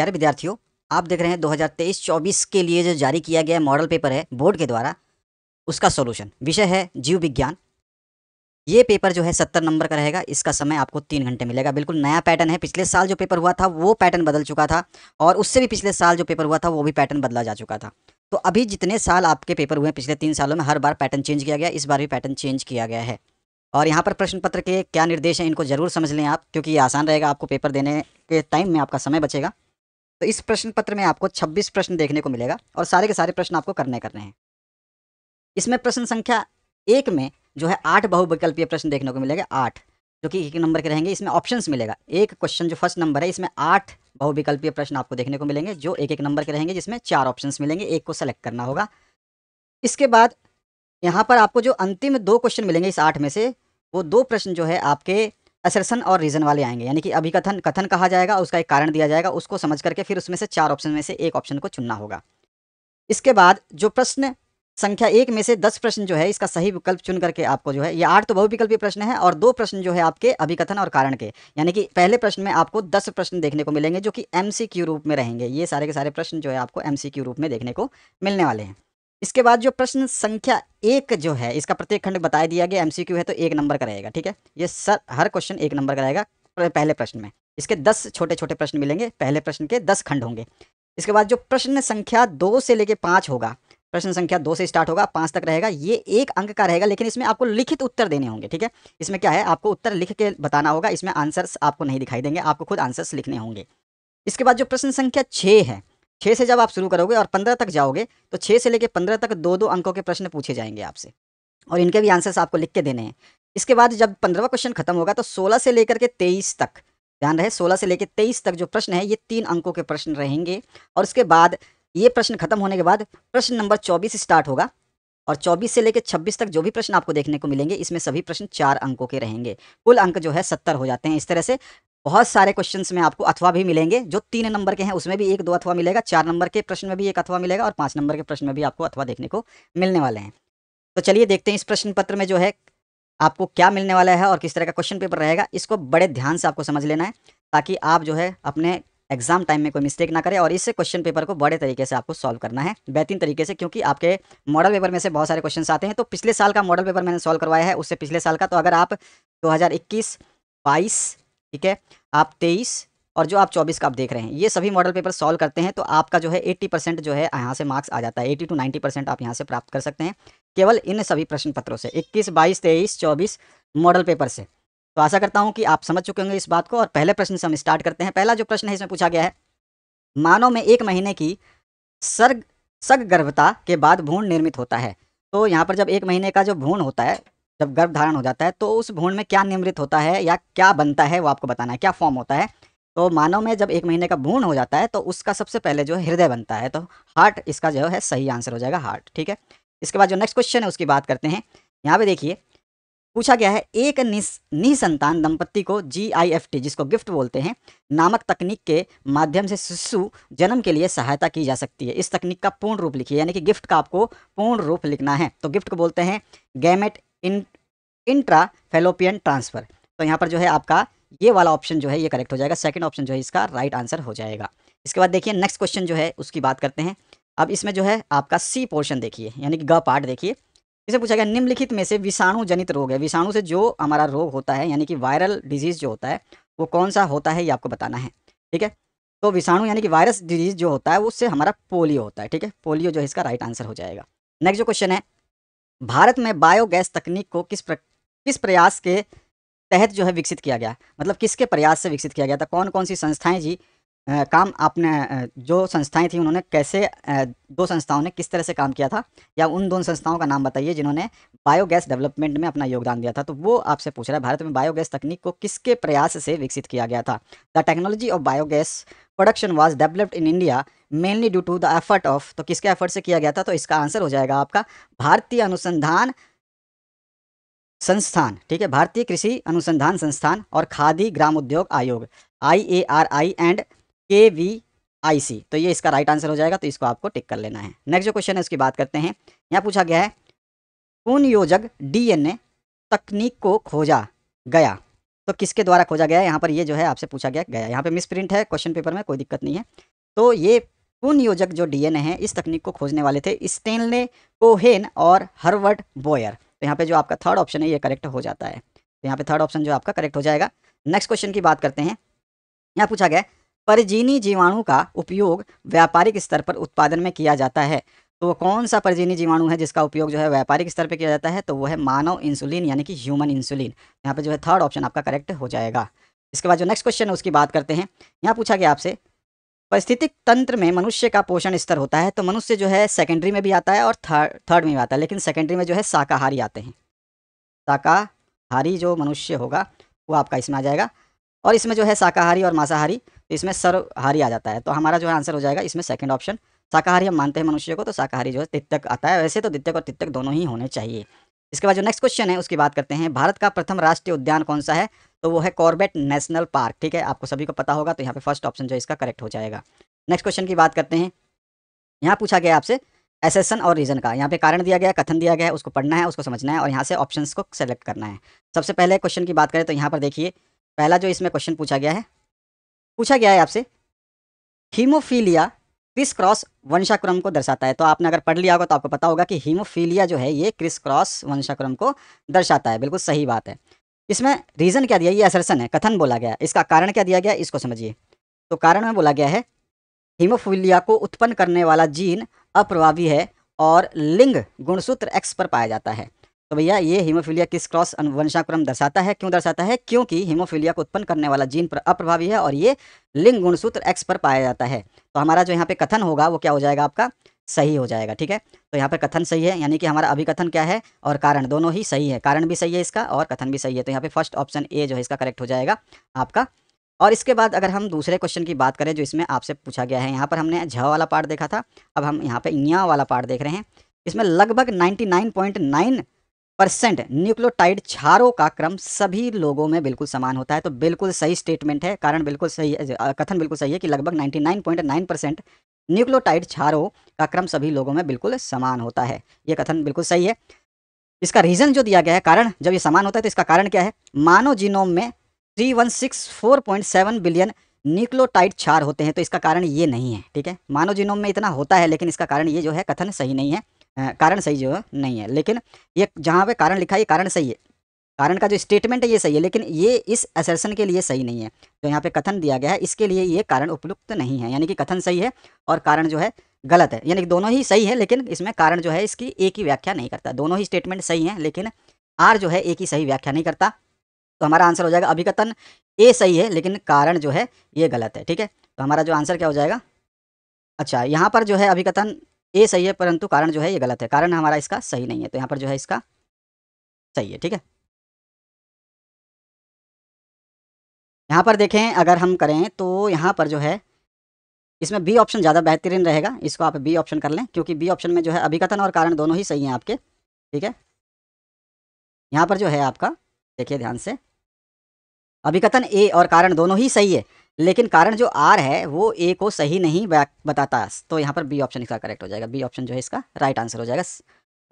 प्यारे विद्यार्थियों, आप देख रहे हैं 2023-24 के लिए जो जारी किया गया मॉडल पेपर है बोर्ड के द्वारा, उसका सॉल्यूशन। विषय है जीव विज्ञान। ये पेपर जो है 70 नंबर का रहेगा। इसका समय आपको 3 घंटे मिलेगा। बिल्कुल नया पैटर्न है। पिछले साल जो पेपर हुआ था वो पैटर्न बदल चुका था, और उससे भी पिछले साल जो पेपर हुआ था वो भी पैटर्न बदला जा चुका था। तो अभी जितने साल आपके पेपर हुए हैं पिछले 3 सालों में, हर बार पैटर्न चेंज किया गया। इस बार भी पैटर्न चेंज किया गया है। और यहाँ पर प्रश्न पत्र के क्या निर्देश हैं इनको जरूर समझ लें आप, क्योंकि ये आसान रहेगा। आपको पेपर देने के टाइम में आपका समय बचेगा। तो इस प्रश्न पत्र में आपको 26 प्रश्न देखने को मिलेगा, और सारे के सारे प्रश्न आपको करने हैं। इसमें प्रश्न संख्या 1 में जो है 8 बहुविकल्पीय प्रश्न देखने को मिलेगा, 8 जो कि 1 नंबर के रहेंगे। इसमें ऑप्शंस मिलेगा। एक क्वेश्चन जो फर्स्ट नंबर है, इसमें 8 बहुविकल्पीय प्रश्न आपको देखने को मिलेंगे जो 1-1 नंबर के रहेंगे, जिसमें 4 ऑप्शंस मिलेंगे। एक को सेलेक्ट करना होगा। इसके बाद यहाँ पर आपको जो अंतिम 2 क्वेश्चन मिलेंगे इस 8 में से, वो 2 प्रश्न जो है आपके असर्शन और रीजन वाले आएंगे, यानी कि अभी कथन कहा जाएगा, उसका एक कारण दिया जाएगा, उसको समझ करके फिर उसमें से 4 ऑप्शन में से एक ऑप्शन को चुनना होगा। इसके बाद जो प्रश्न संख्या 1 में से 10 प्रश्न जो है, इसका सही विकल्प चुन करके आपको जो है, ये 8 तो बहुविकल्पीय प्रश्न है और 2 प्रश्न जो है आपके अभिकथन और कारण के, यानी कि पहले प्रश्न में आपको 10 प्रश्न देखने को मिलेंगे जो कि MCQ रूप में रहेंगे। ये सारे के सारे प्रश्न जो है आपको MCQ रूप में देखने को मिलने वाले हैं। इसके बाद जो प्रश्न संख्या 1 जो है, इसका प्रत्येक खंड बताया दिया गया। MCQ है तो 1 नंबर का रहेगा, ठीक है। ये सर हर क्वेश्चन 1 नंबर का रहेगा पहले प्रश्न में। इसके 10 छोटे छोटे प्रश्न मिलेंगे। पहले प्रश्न के 10 खंड होंगे। इसके बाद जो प्रश्न संख्या 2 से लेके 5 होगा, प्रश्न संख्या 2 से स्टार्ट होगा, 5 तक रहेगा, ये 1 अंक का रहेगा, लेकिन इसमें आपको लिखित उत्तर देने होंगे, ठीक है। इसमें क्या है, आपको उत्तर लिख के बताना होगा। इसमें आंसर्स आपको नहीं दिखाई देंगे, आपको खुद आंसर्स लिखने होंगे। इसके बाद जो प्रश्न संख्या 6 है, 6 से जब आप शुरू करोगे और 15 तक जाओगे तो 6 से लेकर 15 तक 2-2 अंकों के प्रश्न पूछे जाएंगे आपसे, और इनके भी आंसर्स आपको लिख के देने हैं। इसके बाद जब 15वां क्वेश्चन खत्म होगा तो 16 से लेकर के 23 तक, ध्यान रहे 16 से लेकर 23 तक जो प्रश्न है ये 3 अंकों के प्रश्न रहेंगे। और उसके बाद ये प्रश्न खत्म होने के बाद प्रश्न नंबर 24 स्टार्ट होगा, और 24 से लेकर 26 तक जो भी प्रश्न आपको देखने को मिलेंगे, इसमें सभी प्रश्न 4 अंकों के रहेंगे। कुल अंक जो है 70 हो जाते हैं। इस तरह से बहुत सारे क्वेश्चंस में आपको अथवा भी मिलेंगे। जो 3 नंबर के हैं उसमें भी 1-2 अथवा मिलेगा, 4 नंबर के प्रश्न में भी 1 अथवा मिलेगा, और 5 नंबर के प्रश्न में भी आपको अथवा देखने को मिलने वाले हैं। तो चलिए देखते हैं इस प्रश्न पत्र में जो है आपको क्या मिलने वाला है और किस तरह का क्वेश्चन पेपर रहेगा। इसको बड़े ध्यान से आपको समझ लेना है, ताकि आप जो है अपने एग्जाम टाइम में कोई मिस्टेक ना करें, और इससे क्वेश्चन पेपर को बड़े तरीके से आपको सॉल्व करना है, बेहतरीन तरीके से, क्योंकि आपके मॉडल पेपर में से बहुत सारे क्वेश्चन आते हैं। तो पिछले साल का मॉडल पेपर मैंने सॉल्व करवाया है, उससे पिछले साल का। तो अगर आप 2021-22, ठीक है, आप 23 और जो आप 24 का आप देख रहे हैं, ये सभी मॉडल पेपर सॉल्व करते हैं तो आपका जो है 80% जो है यहाँ से मार्क्स आ जाता है। 80 to 90% आप यहाँ से प्राप्त कर सकते हैं केवल इन सभी प्रश्न पत्रों से, 21, 22, 23, 24 मॉडल पेपर से। तो आशा करता हूं कि आप समझ चुके होंगे इस बात को। और पहले प्रश्न से हम स्टार्ट करते हैं। पहला जो प्रश्न है इसमें पूछा गया है, मानव में 1 महीने की सगर्भता के बाद भ्रूण निर्मित होता है। तो यहाँ पर जब 1 महीने का जो भ्रूण होता है, जब गर्भ धारण हो जाता है, तो उस भ्रूण में क्या निर्मित होता है या क्या बनता है वो आपको बताना है, क्या फॉर्म होता है। तो मानव में जब 1 महीने का भ्रूण हो जाता है तो उसका सबसे पहले जो है हृदय बनता है। तो हार्ट इसका जो है सही आंसर हो जाएगा, हार्ट, ठीक है। इसके बाद जो नेक्स्ट क्वेश्चन है उसकी बात करते हैं। यहाँ पे देखिए पूछा गया है, एक निःसंतान दंपत्ति को GIFT, जिसको गिफ्ट बोलते हैं, नामक तकनीक के माध्यम से शिशु जन्म के लिए सहायता की जा सकती है। इस तकनीक का पूर्ण रूप लिखिए, यानी कि गिफ्ट का आपको पूर्ण रूप लिखना है। तो गिफ्ट को बोलते हैं गैमेट इंट्रा फेलोपियन ट्रांसफर। तो यहाँ पर जो है आपका ये वाला ऑप्शन जो है ये करेक्ट हो जाएगा। सेकंड ऑप्शन जो है इसका राइट आंसर हो जाएगा। इसके बाद देखिए नेक्स्ट क्वेश्चन जो है उसकी बात करते हैं। अब इसमें जो है आपका सी पोर्शन देखिए, यानी कि ग पार्ट देखिए। इसे पूछा गया, निम्नलिखित में से विषाणु जनित रोग है, विषाणु से जो हमारा रोग होता है यानी कि वायरल डिजीज जो होता है वो कौन सा होता है ये आपको बताना है, ठीक है। तो विषाणु यानी कि वायरस डिजीज जो होता है उससे हमारा पोलियो होता है, ठीक है। पोलियो जो है इसका राइट आंसर हो जाएगा। नेक्स्ट जो क्वेश्चन है, भारत में बायोगैस तकनीक को किस प्रयास के तहत जो है विकसित किया गया, मतलब किसके प्रयास से विकसित किया गया था, कौन कौन सी संस्थाएं जी काम आपने जो संस्थाएं थी उन्होंने कैसे 2 संस्थाओं ने किस तरह से काम किया था, या उन 2 संस्थाओं का नाम बताइए जिन्होंने बायोगैस डेवलपमेंट में अपना योगदान दिया था। तो वो आपसे पूछ रहा है, भारत में बायोगैस तकनीक को किसके प्रयास से विकसित किया गया था। The technology of biogas production was developed in India mainly due to the effort of, तो किसके एफर्ट से किया गया था। तो इसका आंसर हो जाएगा आपका भारतीय अनुसंधान संस्थान, ठीक है, भारतीय कृषि अनुसंधान संस्थान और खादी ग्राम उद्योग आयोग IARI एंड KVIC। तो ये इसका राइट आंसर हो जाएगा। तो इसको आपको टिक कर लेना है। नेक्स्ट जो क्वेश्चन है उसकी बात करते हैं। यहाँ पूछा गया है, पुनर्योजक DNA तकनीक को खोजा गया। तो किसके द्वारा खोजा गया है, यहाँ पर ये जो है आपसे पूछा गया है। यहाँ पे मिस प्रिंट है क्वेश्चन पेपर में, कोई दिक्कत नहीं है। तो ये पूर्ण योजक जो डीएनए है इस तकनीक को खोजने वाले थे स्टेनले कोहेन और हर्बर्ट बोयर। तो यहाँ पे जो आपका थर्ड ऑप्शन है ये करेक्ट हो जाता है। तो यहाँ पे थर्ड ऑप्शन जो आपका करेक्ट हो जाएगा। नेक्स्ट क्वेश्चन की बात करते हैं। यहाँ पूछा गया परजीनी जीवाणु का उपयोग व्यापारिक स्तर पर उत्पादन में किया जाता है। तो कौन सा परजीनी जीवाणु है जिसका उपयोग जो है व्यापारिक स्तर पर किया जाता है, तो वो है मानव इंसुलिन यानी कि ह्यूमन इंसुलिन। यहाँ पे जो है थर्ड ऑप्शन आपका करेक्ट हो जाएगा। इसके बाद जो नेक्स्ट क्वेश्चन है उसकी बात करते हैं। यहाँ पूछा गया आपसे पारिस्थितिक तंत्र में मनुष्य का पोषण स्तर होता है। तो मनुष्य जो है सेकेंडरी में भी आता है और थर्ड में भी आता है, लेकिन सेकेंडरी में जो है शाकाहारी आते हैं। शाकाहारी जो मनुष्य होगा वो आपका इसमें आ जाएगा, और इसमें जो है शाकाहारी और मांसाहारी, तो इसमें सर्वहारी आ जाता है। तो हमारा जो है आंसर हो जाएगा इसमें सेकंड ऑप्शन। शाकाहारी हम मानते हैं मनुष्य को, तो शाकाहारी जो है तित्तक आता है। वैसे तो द्वितीयक और तित्तक दोनों ही होने चाहिए। इसके बाद जो नेक्स्ट क्वेश्चन है उसकी बात करते हैं। भारत का प्रथम राष्ट्रीय उद्यान कौन सा है, तो वो है कॉर्बेट नेशनल पार्क। ठीक है, आपको सभी को पता होगा। तो यहाँ पे फर्स्ट ऑप्शन जो है इसका करेक्ट हो जाएगा। नेक्स्ट क्वेश्चन की बात करते हैं। यहाँ पूछा गया आपसे एसेशन और रीजन का। यहाँ पे कारण दिया गया है, कथन दिया गया है, उसको पढ़ना है, उसको समझना है और यहाँ से ऑप्शन को सेलेक्ट करना है। सबसे पहले क्वेश्चन की बात करें तो यहाँ पर देखिए पहला जो इसमें क्वेश्चन पूछा गया है आपसे हीमोफीलिया क्रिस क्रॉस वंशाक्रम को दर्शाता है। तो आपने अगर पढ़ लिया होगा तो आपको पता होगा कि हीमोफीलिया जो है ये क्रिस क्रॉस वंशाक्रम को दर्शाता है। बिल्कुल सही बात है। इसमें रीज़न क्या दिया, ये असर्शन है, कथन बोला गया है। इसका कारण क्या दिया गया इसको समझिए। तो कारण में बोला गया है हीमोफीलिया को उत्पन्न करने वाला जीन अप्रभावी है और लिंग गुणसूत्र X पर पाया जाता है। तो भैया ये हीमोफीलिया किस क्रॉस वंशाक्रम दर्शाता है। क्यों दर्शाता है, क्योंकि हीमोफीलिया को उत्पन्न करने वाला जीन पर अप्रभावी है और ये लिंग गुणसूत्र X पर पाया जाता है। तो हमारा जो यहाँ पे कथन होगा वो क्या हो जाएगा, आपका सही हो जाएगा। ठीक है, तो यहाँ पे कथन सही है, यानी कि हमारा अभिकथन क्या है और कारण दोनों ही सही है। कारण भी सही है इसका और कथन भी सही है। तो यहाँ पे फर्स्ट ऑप्शन ए जो है इसका करेक्ट हो जाएगा आपका। और इसके बाद अगर हम दूसरे क्वेश्चन की बात करें जो इसमें आपसे पूछा गया है। यहाँ पर हमने झ वाला पार्ट देखा था, अब हम यहाँ पे ञ वाला पार्ट देख रहे हैं। इसमें लगभग 99.9% न्यूक्लियोटाइड क्षारों का क्रम सभी लोगों में बिल्कुल समान होता है। तो बिल्कुल सही स्टेटमेंट है, कारण बिल्कुल सही है, कथन बिल्कुल सही है कि लगभग 99.9% न्यूक्लियोटाइड क्षारों का क्रम सभी लोगों में बिल्कुल समान होता है। ये कथन बिल्कुल सही है। इसका रीज़न जो दिया गया है, कारण जब ये समान होता है तो इसका कारण क्या है। मानव जीनोम में 3164.7 बिलियन न्यूक्लियोटाइड क्षार होते हैं। तो इसका कारण ये नहीं है। ठीक है, मानव जीनोम में इतना होता है, लेकिन इसका कारण ये जो है कथन सही नहीं है, कारण सही जो नहीं है। लेकिन ये जहाँ पे कारण लिखा है ये कारण सही है, कारण का जो स्टेटमेंट है ये सही है, लेकिन ये इस असर्शन के लिए सही नहीं है। जो यहाँ पे कथन दिया गया है इसके लिए ये कारण उपयुक्त नहीं है, यानी कि कथन सही है और कारण जो है गलत है। यानी कि दोनों ही सही है, लेकिन इसमें कारण जो है इसकी एक ही व्याख्या नहीं करता। दोनों ही स्टेटमेंट सही है, लेकिन आर जो है एक ही सही व्याख्या नहीं करता। तो हमारा आंसर हो जाएगा अभिकथन ए सही है, लेकिन कारण जो है ये गलत है। ठीक है, तो हमारा जो आंसर क्या हो जाएगा, अच्छा यहाँ पर जो है अभिकथन ए सही है परंतु कारण जो है ये गलत है, कारण हमारा इसका सही नहीं है। तो यहाँ पर जो है इसका सही है। ठीक है, यहाँ पर देखें अगर हम करें तो यहाँ पर जो है इसमें बी ऑप्शन ज़्यादा बेहतरीन रहेगा। इसको आप बी ऑप्शन कर लें, क्योंकि बी ऑप्शन में जो है अभिकथन और कारण दोनों ही सही हैं आपके। ठीक है, यहाँ पर जो है आपका देखिए ध्यान से अभिकथन ए और कारण दोनों ही सही है, लेकिन कारण जो आर है वो ए को सही नहीं बताता। तो यहाँ पर बी ऑप्शन इसका करेक्ट हो जाएगा। बी ऑप्शन जो है इसका राइट आंसर हो जाएगा।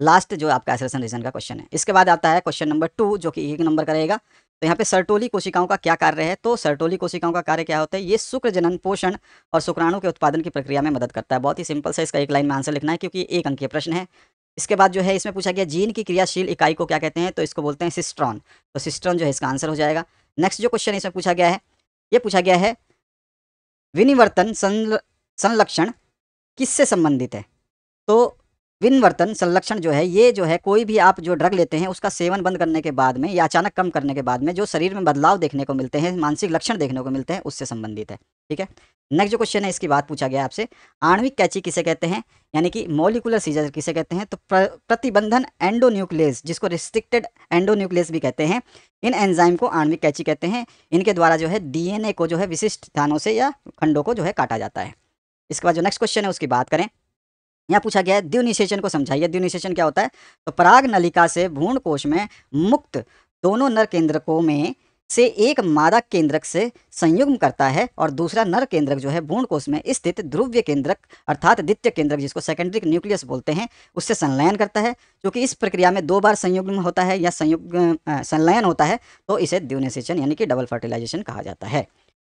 लास्ट जो आपका असर्शन रीजन का क्वेश्चन है। इसके बाद आता है क्वेश्चन नंबर 2 जो कि 1 नंबर का रहेगा। तो यहाँ पे सर्टोली कोशिकाओं का क्या कार्य है, तो सर्टोली कोशिकाओं का कार्य क्या होता है, ये शुक्र जनन पोषण और शुक्राणु के उत्पादन की प्रक्रिया में मदद करता है। बहुत ही सिंपल सा इसका एक लाइन में आंसर लिखना है, क्योंकि एक अंकीय प्रश्न है। इसके बाद जो है इसमें पूछा गया जीन की क्रियाशील इकाई को क्या कहते हैं, तो इसको बोलते हैं सिस्ट्रॉन। तो सिस्ट्रॉन जो है इसका आंसर हो जाएगा। नेक्स्ट जो क्वेश्चन इसमें पूछा गया है, ये पूछा गया है विनिवर्तन संलक्षण किससे संबंधित है। तो विनिवर्तन संलक्षण जो है ये जो है कोई भी आप जो ड्रग लेते हैं उसका सेवन बंद करने के बाद में या अचानक कम करने के बाद में जो शरीर में बदलाव देखने को मिलते हैं, मानसिक लक्षण देखने को मिलते हैं, उससे संबंधित है। ठीक है, नेक्स्ट जो क्वेश्चन है इसकी बात पूछा गया आपसे आणविक कैची किसे कहते हैं, यानी कि मॉलिकुलर सीजर किसे कहते हैं, तो प्रतिबंधन एंडोन्यूक्लियस जिसको रिस्ट्रिक्टेड एंडोन्यूक्लियस भी कहते हैं, इन एंजाइम को आणविक कैची कहते हैं। इनके द्वारा जो है डीएनए को जो है विशिष्ट स्थानों से या खंडों को जो है काटा जाता है। इसके बाद जो नेक्स्ट क्वेश्चन है उसकी बात करें। यहाँ पूछा गया है द्विनिषेचन को समझाइए। द्विनिषेचन क्या होता है, तो पराग नलिका से भ्रूण कोश में मुक्त दोनों नर केंद्रकों में से एक मादा केंद्रक से संयुग्म करता है और दूसरा नर केंद्रक जो है भ्रूणकोश में स्थित ध्रुवीय केंद्रक अर्थात द्वितीय केंद्रक जिसको सेकेंडरी न्यूक्लियस बोलते हैं उससे संलयन करता है, जो कि इस प्रक्रिया में दो बार संयुग्म होता है या संलयन होता है, तो इसे द्विनिषेचन यानी कि डबल फर्टिलाइजेशन कहा जाता है।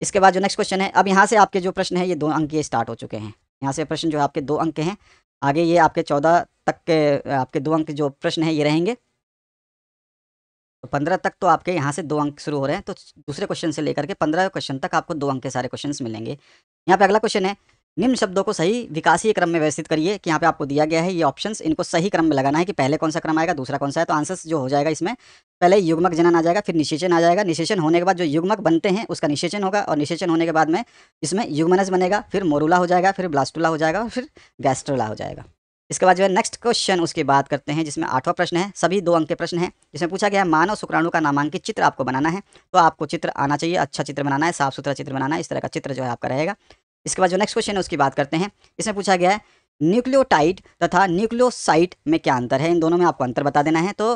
इसके बाद जो नेक्स्ट क्वेश्चन है, अब यहाँ से आपके जो प्रश्न है ये 2 अंकीय स्टार्ट हो चुके हैं। यहाँ से प्रश्न जो है आपके 2 अंक के हैं, आगे ये आपके 14 तक के आपके 2 अंक जो प्रश्न है ये रहेंगे, 15 तक तो आपके यहाँ से 2 अंक शुरू हो रहे हैं। तो दूसरे क्वेश्चन से लेकर के 15 क्वेश्चन तक आपको 2 अंक के सारे क्वेश्चंस मिलेंगे। यहाँ पे अगला क्वेश्चन है, निम्न शब्दों को सही विकासीय क्रम में व्यवस्थित करिए, कि यहाँ पे आपको दिया गया है ये ऑप्शंस, इनको सही क्रम में लगाना है कि पहले कौन सा क्रम आएगा दूसरा कौन सा है। तो आंसर्स जो हो जाएगा इसमें पहले युग्मक जनन आ जाएगा, फिर निषेचन आ जाएगा, निषेचन होने के बाद जो युग्मक बनते हैं उसका निषेचन होगा और निषेचन होने के बाद में इसमें युग्मनज बनेगा, फिर मोरूला हो जाएगा, फिर ब्लास्टुला हो जाएगा और फिर गैस्ट्रोला हो जाएगा। इसके बाद जो है नेक्स्ट क्वेश्चन उसकी बात करते हैं जिसमें 8वां प्रश्न है, सभी 2 अंक के प्रश्न हैं, जिसमें पूछा गया है मानव शुक्राणु का नामांकित चित्र आपको बनाना है। तो आपको चित्र आना चाहिए, अच्छा चित्र बनाना है, साफ सुथरा चित्र बनाना है, इस तरह का चित्र जो है आपका रहेगा। इसके बाद जो नेक्स्ट क्वेश्चन है उसकी बात करते हैं, इसमें पूछा गया है न्यूक्लियोटाइड तथा न्यूक्लियोसाइड में क्या अंतर है, इन दोनों में आपको अंतर बता देना है। तो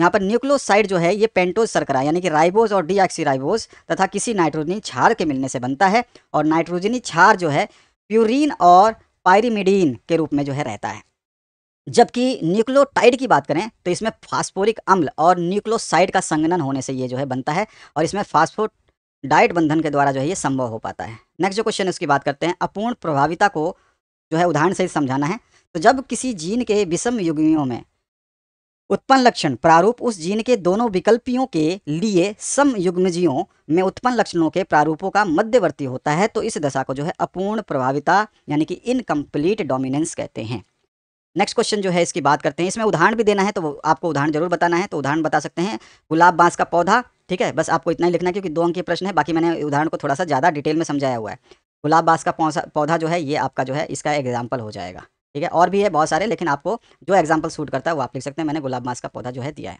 यहाँ पर न्यूक्लियोसाइड जो है ये पेंटोज शर्करा यानी कि राइबोज और डीऑक्सीराइबोज तथा किसी नाइट्रोजनी क्षार के मिलने से बनता है, और नाइट्रोजनी क्षार जो है प्यूरीन और पायरिमिडीन के रूप में जो है रहता है। जबकि न्यूक्लियोटाइड की बात करें तो इसमें फास्फोरिक अम्ल और न्यूक्लियोसाइड का संघनन होने से ये जो है बनता है, और इसमें फास्फोडाइड बंधन के द्वारा जो है ये संभव हो पाता है। नेक्स्ट जो क्वेश्चन है उसकी बात करते हैं, अपूर्ण प्रभाविता को जो है उदाहरण से समझाना है। तो जब किसी जीन के विषम युग्मियों में उत्पन्न लक्षण प्रारूप उस जीन के दोनों विकल्पियों के लिए समयुग्मजीयों में उत्पन्न लक्षणों के प्रारूपों का मध्यवर्ती होता है, तो इस दशा को जो है अपूर्ण प्रभाविता यानी कि इनकम्प्लीट डोमिनेंस कहते हैं। नेक्स्ट क्वेश्चन जो है इसकी बात करते हैं, इसमें उदाहरण भी देना है तो आपको उदाहरण जरूर बताना है। तो उदाहरण बता सकते हैं गुलाब बांस का पौधा, ठीक है, बस आपको इतना ही लिखना है क्योंकि 2 अंक के प्रश्न है, बाकी मैंने उदाहरण को थोड़ा सा ज़्यादा डिटेल में समझाया हुआ है। गुलाब बांस का पौधा जो है ये आपका जो है इसका एग्जाम्पल हो जाएगा, ठीक है, और भी है बहुत सारे, लेकिन आपको जो एग्जाम्पल सूट करता है वो आप लिख सकते हैं। मैंने गुलाब बांस का पौधा जो है दिया है।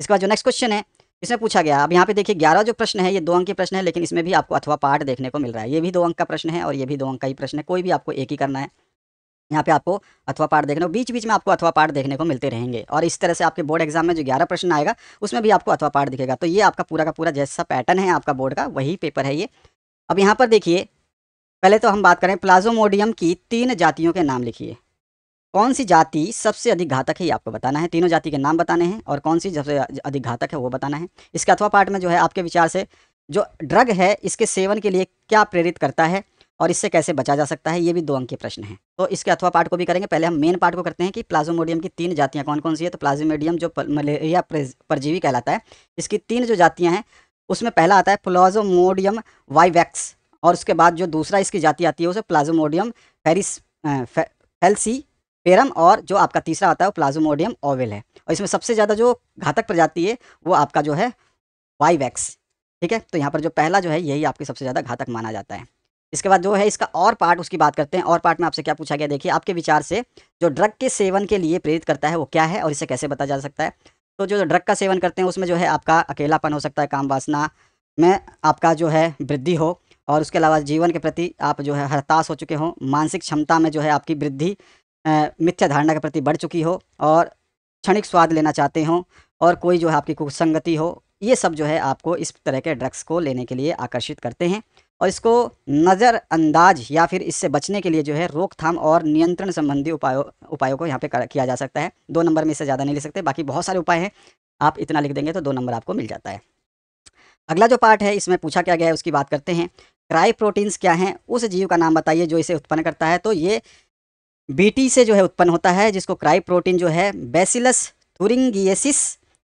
इसके बाद जो नेक्स्ट क्वेश्चन है इसमें पूछा गया, अब यहाँ पे देखिए 11 जो प्रश्न है ये 2 अंक के प्रश्न है, लेकिन इसमें भी आपको अथवा पाठ देखने को मिल रहा है। ये भी 2 अंक का प्रश्न है और ये भी 2 अंक का ही प्रश्न है, कोई भी आपको एक ही करना है। यहाँ पे आपको अथवा पाठ देखने को बीच बीच में आपको अथवा पाठ देखने को मिलते रहेंगे, और इस तरह से आपके बोर्ड एग्जाम में जो 11 प्रश्न आएगा उसमें भी आपको अथवा पाठ दिखेगा। तो ये आपका पूरा का पूरा जैसा पैटर्न है आपका बोर्ड का वही पेपर है ये। अब यहाँ पर देखिए, पहले तो हम बात करें प्लाज्मोडियम की 3 जातियों के नाम लिखिए, कौन सी जाति सबसे अधिक घातक है ये आपको बताना है, तीनों जाति के नाम बताने हैं और कौन सी सबसे अधिक घातक है वो बताना है। इसके अथवा पार्ट में जो है आपके विचार से जो ड्रग है इसके सेवन के लिए क्या प्रेरित करता है और इससे कैसे बचा जा सकता है, ये भी 2 अंक के प्रश्न हैं। तो इसके अथवा पार्ट को भी करेंगे, पहले हम मेन पार्ट को करते हैं कि प्लाज्मोडियम की 3 जातियाँ कौन कौन सी है। तो प्लाज्मोडियम जो मलेरिया परजीवी कहलाता है, इसकी 3 जो जातियाँ हैं उसमें पहला आता है प्लाज्मोडियम वाइवैक्स, और उसके बाद जो दूसरा इसकी जाति आती है उसे प्लाज्मोडियम फेल्सी पेरम, और जो आपका तीसरा आता है वो प्लाज्मोडियम ओवेल है। और इसमें सबसे ज़्यादा जो घातक प्रजाति है वो आपका जो है वाइवैक्स, ठीक है। तो यहाँ पर जो पहला जो है यही आपके सबसे ज़्यादा घातक माना जाता है। इसके बाद जो है इसका और पार्ट उसकी बात करते हैं, और पार्ट में आपसे क्या पूछा गया देखिए, आपके विचार से जो ड्रग के सेवन के लिए प्रेरित करता है वो क्या है और इसे कैसे बचा जा सकता है। तो जो ड्रग का सेवन करते हैं उसमें जो है आपका अकेलापन हो सकता है, काम वासना में आपका जो है वृद्धि हो, और उसके अलावा जीवन के प्रति आप जो है हताश हो चुके हों, मानसिक क्षमता में जो है आपकी वृद्धि मिथ्या धारणा के प्रति बढ़ चुकी हो, और क्षणिक स्वाद लेना चाहते हो, और कोई जो है आपकी कुसंगति हो, ये सब जो है आपको इस तरह के ड्रग्स को लेने के लिए आकर्षित करते हैं। और इसको नज़रअंदाज या फिर इससे बचने के लिए जो है रोकथाम और नियंत्रण संबंधी उपायों को यहाँ पे किया जा सकता है। 2 नंबर में इससे ज़्यादा नहीं लिख सकते, बाकी बहुत सारे उपाय हैं, आप इतना लिख देंगे तो 2 नंबर आपको मिल जाता है। अगला जो पार्ट है इसमें पूछा क्या गया है उसकी बात करते हैं, क्राई प्रोटीन्स क्या हैं, उस जीव का नाम बताइए जो इसे उत्पन्न करता है। तो ये बीटी से जो है उत्पन्न होता है, जिसको क्राई प्रोटीन जो है बैसिलस थुरिंगिएसिस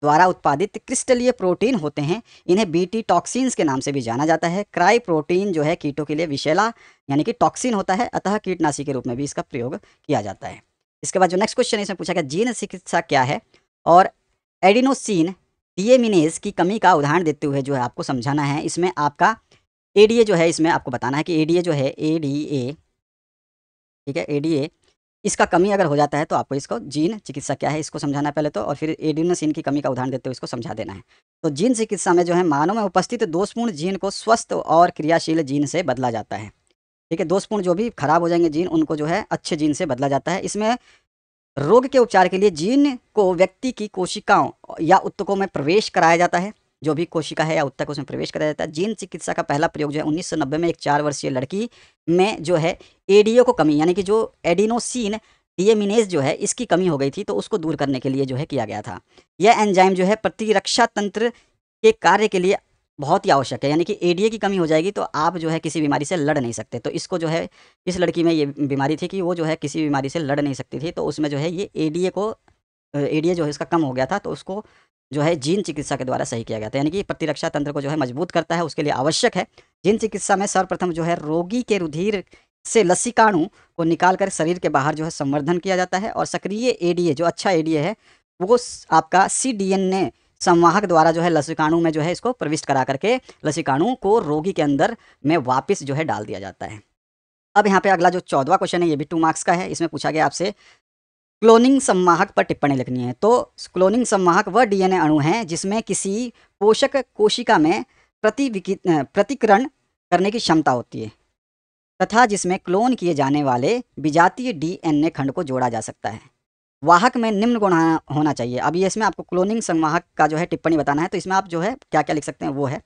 द्वारा उत्पादित क्रिस्टलीय प्रोटीन होते हैं, इन्हें बीटी टॉक्सिन्स के नाम से भी जाना जाता है। क्राई प्रोटीन जो है कीटों के लिए विषैला यानी कि टॉक्सिन होता है, अतः कीटनाशी के रूप में भी इसका प्रयोग किया जाता है। इसके बाद जो नेक्स्ट क्वेश्चन है इसमें पूछा गया जीन चिकित्सा क्या है, और एडिनोसिन डिएमिनेज की कमी का उदाहरण देते हुए जो है आपको समझाना है। इसमें आपका एडीए जो है इसमें आपको बताना है कि एडीए जो है एडीए, ठीक है, एडीए इसका कमी अगर हो जाता है तो आपको इसको जीन चिकित्सा क्या है इसको समझाना है पहले तो, और फिर एडिनोसिन की कमी का उदाहरण देते हुए इसको समझा देना है। तो जीन चिकित्सा में जो है मानव में उपस्थित दोषपूर्ण जीन को स्वस्थ और क्रियाशील जीन से बदला जाता है, ठीक है, दोषपूर्ण जो भी खराब हो जाएंगे जीन उनको जो है अच्छे जीन से बदला जाता है। इसमें रोग के उपचार के लिए जीन को व्यक्ति की कोशिकाओं या ऊतकों में प्रवेश कराया जाता है, जो भी कोशिका है या उत्तक उसमें प्रवेश कराया जाता है। जीन चिकित्सा का पहला प्रयोग जो है 1990 में एक 4 वर्षीय लड़की में जो है एडीओ को कमी यानी कि जो एडिनोसिन डीएमिनेज जो है इसकी कमी हो गई थी, तो उसको दूर करने के लिए जो है किया गया था। यह एंजाइम जो है प्रतिरक्षा तंत्र के कार्य के लिए बहुत ही आवश्यक है, यानी कि एडीए की कमी हो जाएगी तो आप जो है किसी बीमारी से लड़ नहीं सकते। तो इसको जो है इस लड़की में ये बीमारी थी कि वो जो है किसी बीमारी से लड़ नहीं सकती थी, तो उसमें जो है ये एडीए जो है इसका कम हो गया था, तो उसको जो है जीन चिकित्सा के द्वारा सही किया गया था। यानी कि प्रतिरक्षा तंत्र को जो है मजबूत करता है, उसके लिए आवश्यक है। जीन चिकित्सा में सर्वप्रथम जो है रोगी के रुधिर से लसीकाणु को निकालकर शरीर के बाहर जो है संवर्धन किया जाता है, और सक्रिय एडीए जो अच्छा एडीए है वो आपका सीडीएनए संवाहक द्वारा जो है लसीकाणु में जो है इसको प्रविष्ट करा करके लसीकाणु को रोगी के अंदर में वापस जो है डाल दिया जाता है। अब यहाँ पे अगला जो 14वां क्वेश्चन है ये भी 2 मार्क्स का है। इसमें पूछा गया आपसे क्लोनिंग संवाहक पर टिप्पणी लिखनी है। तो क्लोनिंग संवाहक वह डीएनए अणु है जिसमें किसी पोषक कोशिका में प्रतिकृण करने की क्षमता होती है तथा जिसमें क्लोन किए जाने वाले विजातीय डीएनए खंड को जोड़ा जा सकता है। वाहक में निम्न गुण होना चाहिए। अब ये इसमें आपको क्लोनिंग संवाहक का जो है टिप्पणी बताना है, तो इसमें आप जो है क्या क्या लिख सकते हैं वो है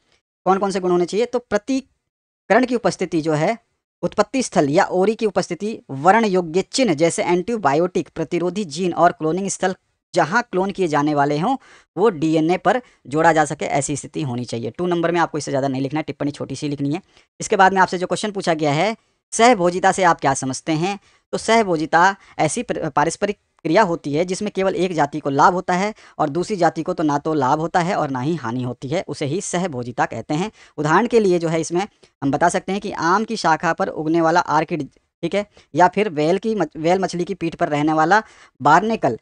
कौन कौन से गुण होने चाहिए। तो प्रतिकरण की उपस्थिति जो है, उत्पत्ति स्थल या ओरी की उपस्थिति, वर्ण योग्य चिन्ह जैसे एंटीबायोटिक प्रतिरोधी जीन और क्लोनिंग स्थल जहाँ क्लोन किए जाने वाले हों वो डीएनए पर जोड़ा जा सके ऐसी स्थिति होनी चाहिए। 2 नंबर में आपको इससे ज़्यादा नहीं लिखना है, टिप्पणी छोटी सी लिखनी है। इसके बाद में आपसे जो क्वेश्चन पूछा गया है सहभोजिता से आप क्या समझते हैं। तो सहभोजिता ऐसी पारस्परिक क्रिया होती है जिसमें केवल एक जाति को लाभ होता है और दूसरी जाति को तो लाभ होता है और ना ही हानि होती है, उसे ही सहभोजिता कहते हैं। उदाहरण के लिए जो है इसमें हम बता सकते हैं कि आम की शाखा पर उगने वाला आर्किड, ठीक है, या फिर व्हेल मछली की पीठ पर रहने वाला बार्नेकल।